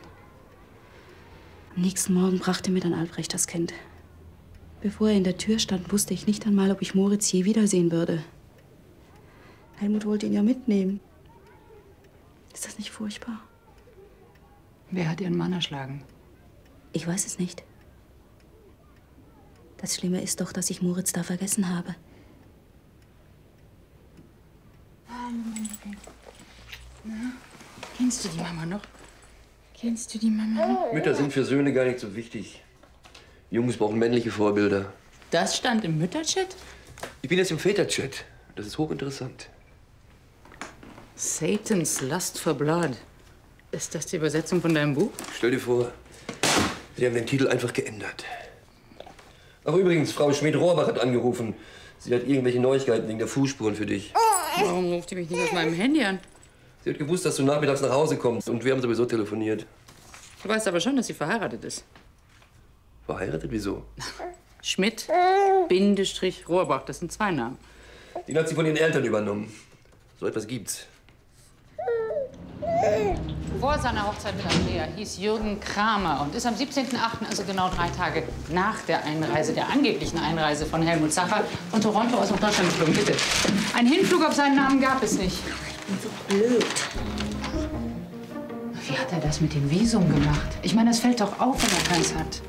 Am nächsten Morgen brachte mir dann Albrecht das Kind. Bevor er in der Tür stand, wusste ich nicht einmal, ob ich Moritz je wiedersehen würde. Helmut wollte ihn ja mitnehmen. Ist das nicht furchtbar? Wer hat Ihren Mann erschlagen? Ich weiß es nicht. Das Schlimme ist doch, dass ich Moritz da vergessen habe. Na, kennst du die Mama noch? Kennst du die Mama? Mütter sind für Söhne gar nicht so wichtig. Jungs brauchen männliche Vorbilder. Das stand im Mütterchat? Ich bin jetzt im Väterchat. Das ist hochinteressant. Satans Lust for Blood. Ist das die Übersetzung von deinem Buch? Stell dir vor, sie haben den Titel einfach geändert. Ach übrigens, Frau Schmidt-Rohrbach hat angerufen. Sie hat irgendwelche Neuigkeiten wegen der Fußspuren für dich. Warum ruft sie mich nicht auf meinem Handy an? Sie hat gewusst, dass du nachmittags nach Hause kommst und wir haben sowieso telefoniert. Du weißt aber schon, dass sie verheiratet ist. Verheiratet? Wieso? Schmidt-Rohrbach, das sind zwei Namen. Den hat sie von ihren Eltern übernommen. So etwas gibt's. Vor seiner Hochzeit mit Andrea hieß Jürgen Kramer und ist am siebzehnten achten, also genau drei Tage nach der Einreise, der angeblichen Einreise von Helmut Zacher, von Toronto aus nach Deutschland geflogen. Bitte. Einen Hinflug auf seinen Namen gab es nicht. Ich bin so blöd. Wie hat er das mit dem Visum gemacht? Ich meine, das fällt doch auf, wenn er keins hat.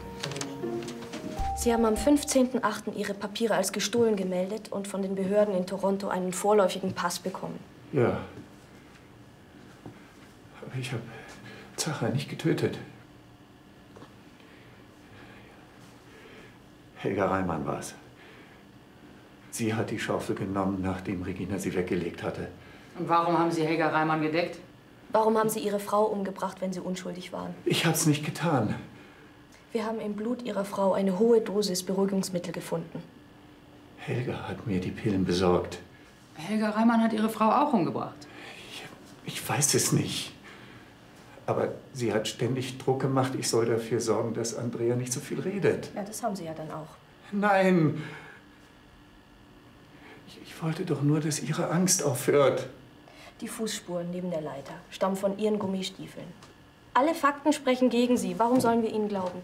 Sie haben am fünfzehnten achten Ihre Papiere als gestohlen gemeldet und von den Behörden in Toronto einen vorläufigen Pass bekommen. Ja. Ich habe Zacher nicht getötet. Helga Reimann war es. Sie hat die Schaufel genommen, nachdem Regina sie weggelegt hatte. Und warum haben Sie Helga Reimann gedeckt? Warum haben Sie Ihre Frau umgebracht, wenn Sie unschuldig waren? Ich habe es nicht getan. Wir haben im Blut Ihrer Frau eine hohe Dosis Beruhigungsmittel gefunden. Helga hat mir die Pillen besorgt. Helga Reimann hat Ihre Frau auch umgebracht. Ich, ich weiß es nicht. Aber sie hat ständig Druck gemacht, ich soll dafür sorgen, dass Andrea nicht so viel redet. Ja, das haben Sie ja dann auch. Nein! Ich, ich wollte doch nur, dass Ihre Angst aufhört. Die Fußspuren neben der Leiter stammen von Ihren Gummistiefeln. Alle Fakten sprechen gegen Sie. Warum sollen wir Ihnen glauben?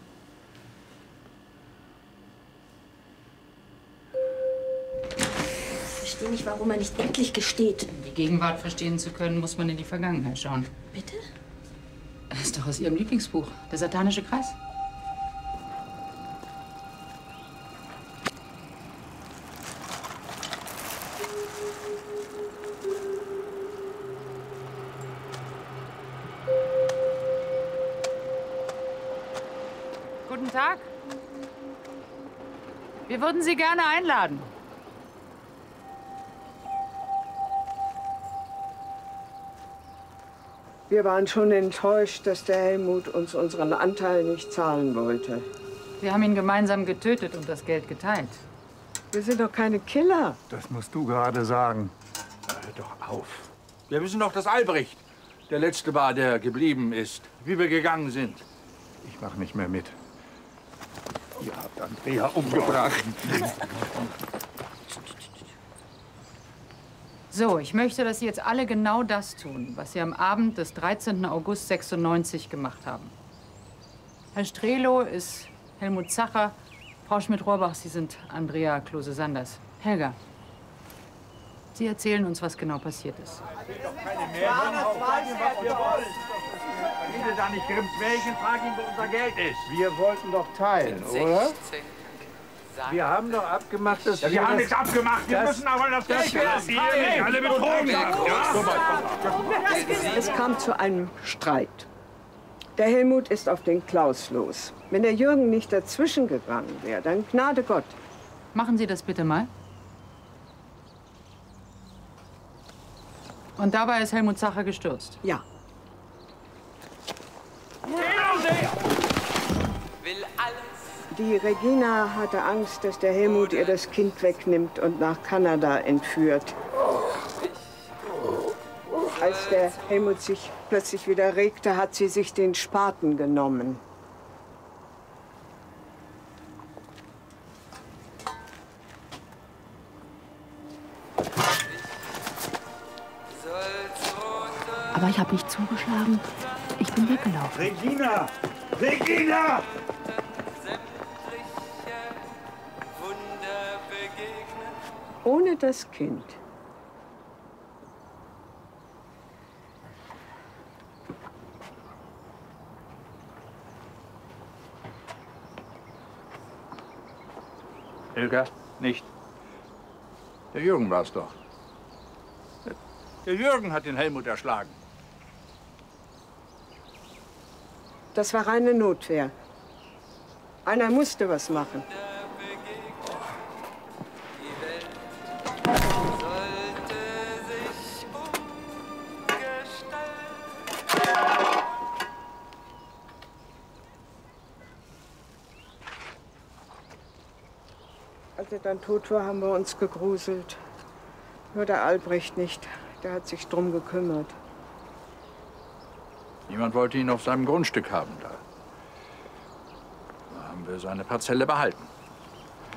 Ich verstehe nicht, warum er nicht endlich gesteht. Um die Gegenwart verstehen zu können, muss man in die Vergangenheit schauen. Bitte? Das ist doch aus Ihrem Lieblingsbuch, der satanische Kreis. Guten Tag. Wir würden Sie gerne einladen. Wir waren schon enttäuscht, dass der Helmut uns unseren Anteil nicht zahlen wollte. Wir haben ihn gemeinsam getötet und das Geld geteilt. Wir sind doch keine Killer. Das musst du gerade sagen. Hör doch auf. Wir wissen doch, dass Albrecht der Letzte war, der geblieben ist, wie wir gegangen sind. Ich mach nicht mehr mit. Ihr habt Andrea umgebracht. So, ich möchte, dass Sie jetzt alle genau das tun, was Sie am Abend des dreizehnten August sechsundneunzig gemacht haben. Herr Strelow ist Helmut Zacher, Frau Schmidt-Rohrbach, Sie sind Andrea Klose Sanders. Helga, Sie erzählen uns, was genau passiert ist. Ich will da nicht Grimms Märchen, frag ihn, wo unser Geld ist. Wir wollten doch teilen, oder? Wir haben doch abgemacht, dass ja, wir, wir haben nichts abgemacht. Wir müssen aber das Geld lassen. Alle betrogen haben. Ja? Es kam zu einem Streit. Der Helmut ist auf den Klaus los. Wenn der Jürgen nicht dazwischen gegangen wäre, dann Gnade Gott. Machen Sie das bitte mal. Und dabei ist Helmut Zacher gestürzt. Ja. Will alles. Die Regina hatte Angst, dass der Helmut ihr das Kind wegnimmt und nach Kanada entführt. Als der Helmut sich plötzlich wieder regte, hat sie sich den Spaten genommen. Aber ich habe nicht zugeschlagen. Ich bin weggelaufen. Regina! Regina! Ohne das Kind. Helga, nicht. Der Jürgen war es doch. Der Jürgen hat den Helmut erschlagen. Das war reine Notwehr. Einer musste was machen. Als er dann tot war, haben wir uns gegruselt. Nur der Albrecht nicht. Der hat sich drum gekümmert. Niemand wollte ihn auf seinem Grundstück haben. Da, da haben wir seine Parzelle behalten.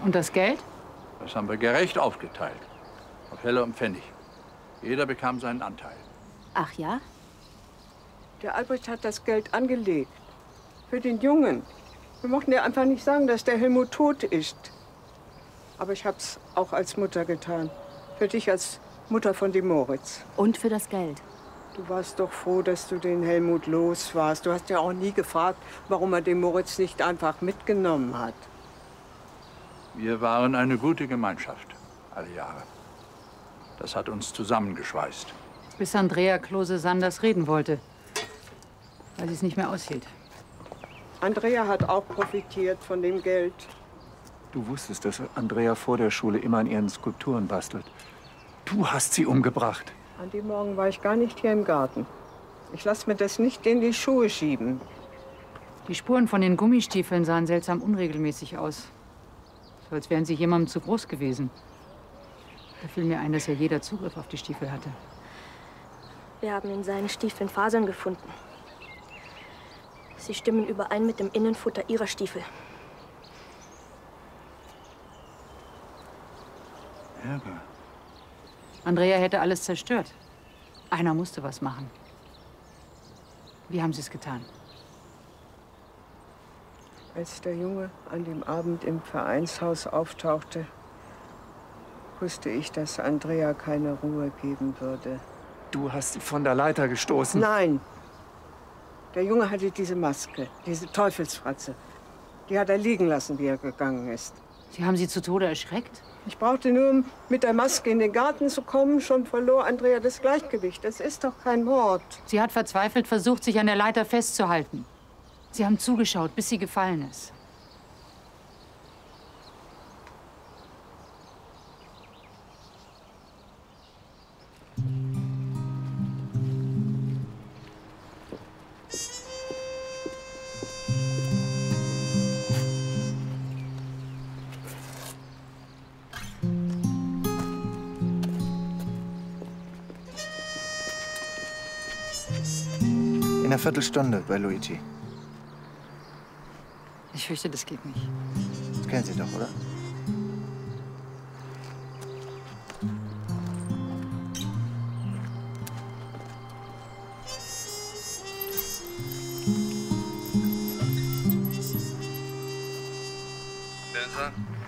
Und das Geld? Das haben wir gerecht aufgeteilt. Auf Heller und Pfennig. Jeder bekam seinen Anteil. Ach ja? Der Albrecht hat das Geld angelegt. Für den Jungen. Wir mochten ja einfach nicht sagen, dass der Helmut tot ist. Aber ich hab's auch als Mutter getan. Für dich als Mutter von dem Moritz. Und für das Geld. Du warst doch froh, dass du den Helmut los warst. Du hast ja auch nie gefragt, warum er den Moritz nicht einfach mitgenommen hat. Wir waren eine gute Gemeinschaft, alle Jahre. Das hat uns zusammengeschweißt. Bis Andrea Klose Sanders reden wollte, weil sie es nicht mehr aushielt. Andrea hat auch profitiert von dem Geld. Du wusstest, dass Andrea vor der Schule immer an ihren Skulpturen bastelt. Du hast sie umgebracht. An dem Morgen war ich gar nicht hier im Garten. Ich lasse mir das nicht in die Schuhe schieben. Die Spuren von den Gummistiefeln sahen seltsam unregelmäßig aus. So als wären sie jemandem zu groß gewesen. Da fiel mir ein, dass ja jeder Zugriff auf die Stiefel hatte. Wir haben in seinen Stiefeln Fasern gefunden. Sie stimmen überein mit dem Innenfutter ihrer Stiefel. Ärger. Andrea hätte alles zerstört. Einer musste was machen. Wie haben Sie es getan? Als der Junge an dem Abend im Vereinshaus auftauchte, wusste ich, dass Andrea keine Ruhe geben würde. Du hast sie von der Leiter gestoßen? Nein. Der Junge hatte diese Maske, diese Teufelsfratze. Die hat er liegen lassen, wie er gegangen ist. Sie haben sie zu Tode erschreckt? Ich brauchte nur, um mit der Maske in den Garten zu kommen. Schon verlor Andrea das Gleichgewicht. Das ist doch kein Mord. Sie hat verzweifelt versucht, sich an der Leiter festzuhalten. Sie haben zugeschaut, bis sie gefallen ist. in einer Viertelstunde bei Luigi. Ich fürchte, das geht nicht. Das kennen Sie doch, oder?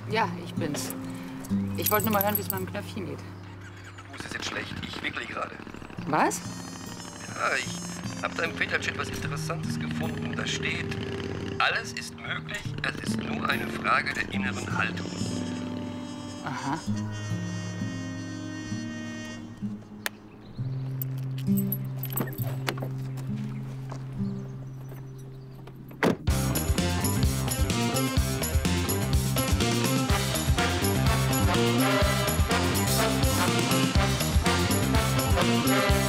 Ja, ich bin's. Ich wollte nur mal hören, wie es meinem Knöpfchen geht. Oh, es ist jetzt schlecht. Ich wickle gerade. Was? Ja, ich hab da im Peterchat was Interessantes gefunden. Da steht, alles ist möglich, es ist nur eine Frage der inneren Haltung. Aha. We'll be right back.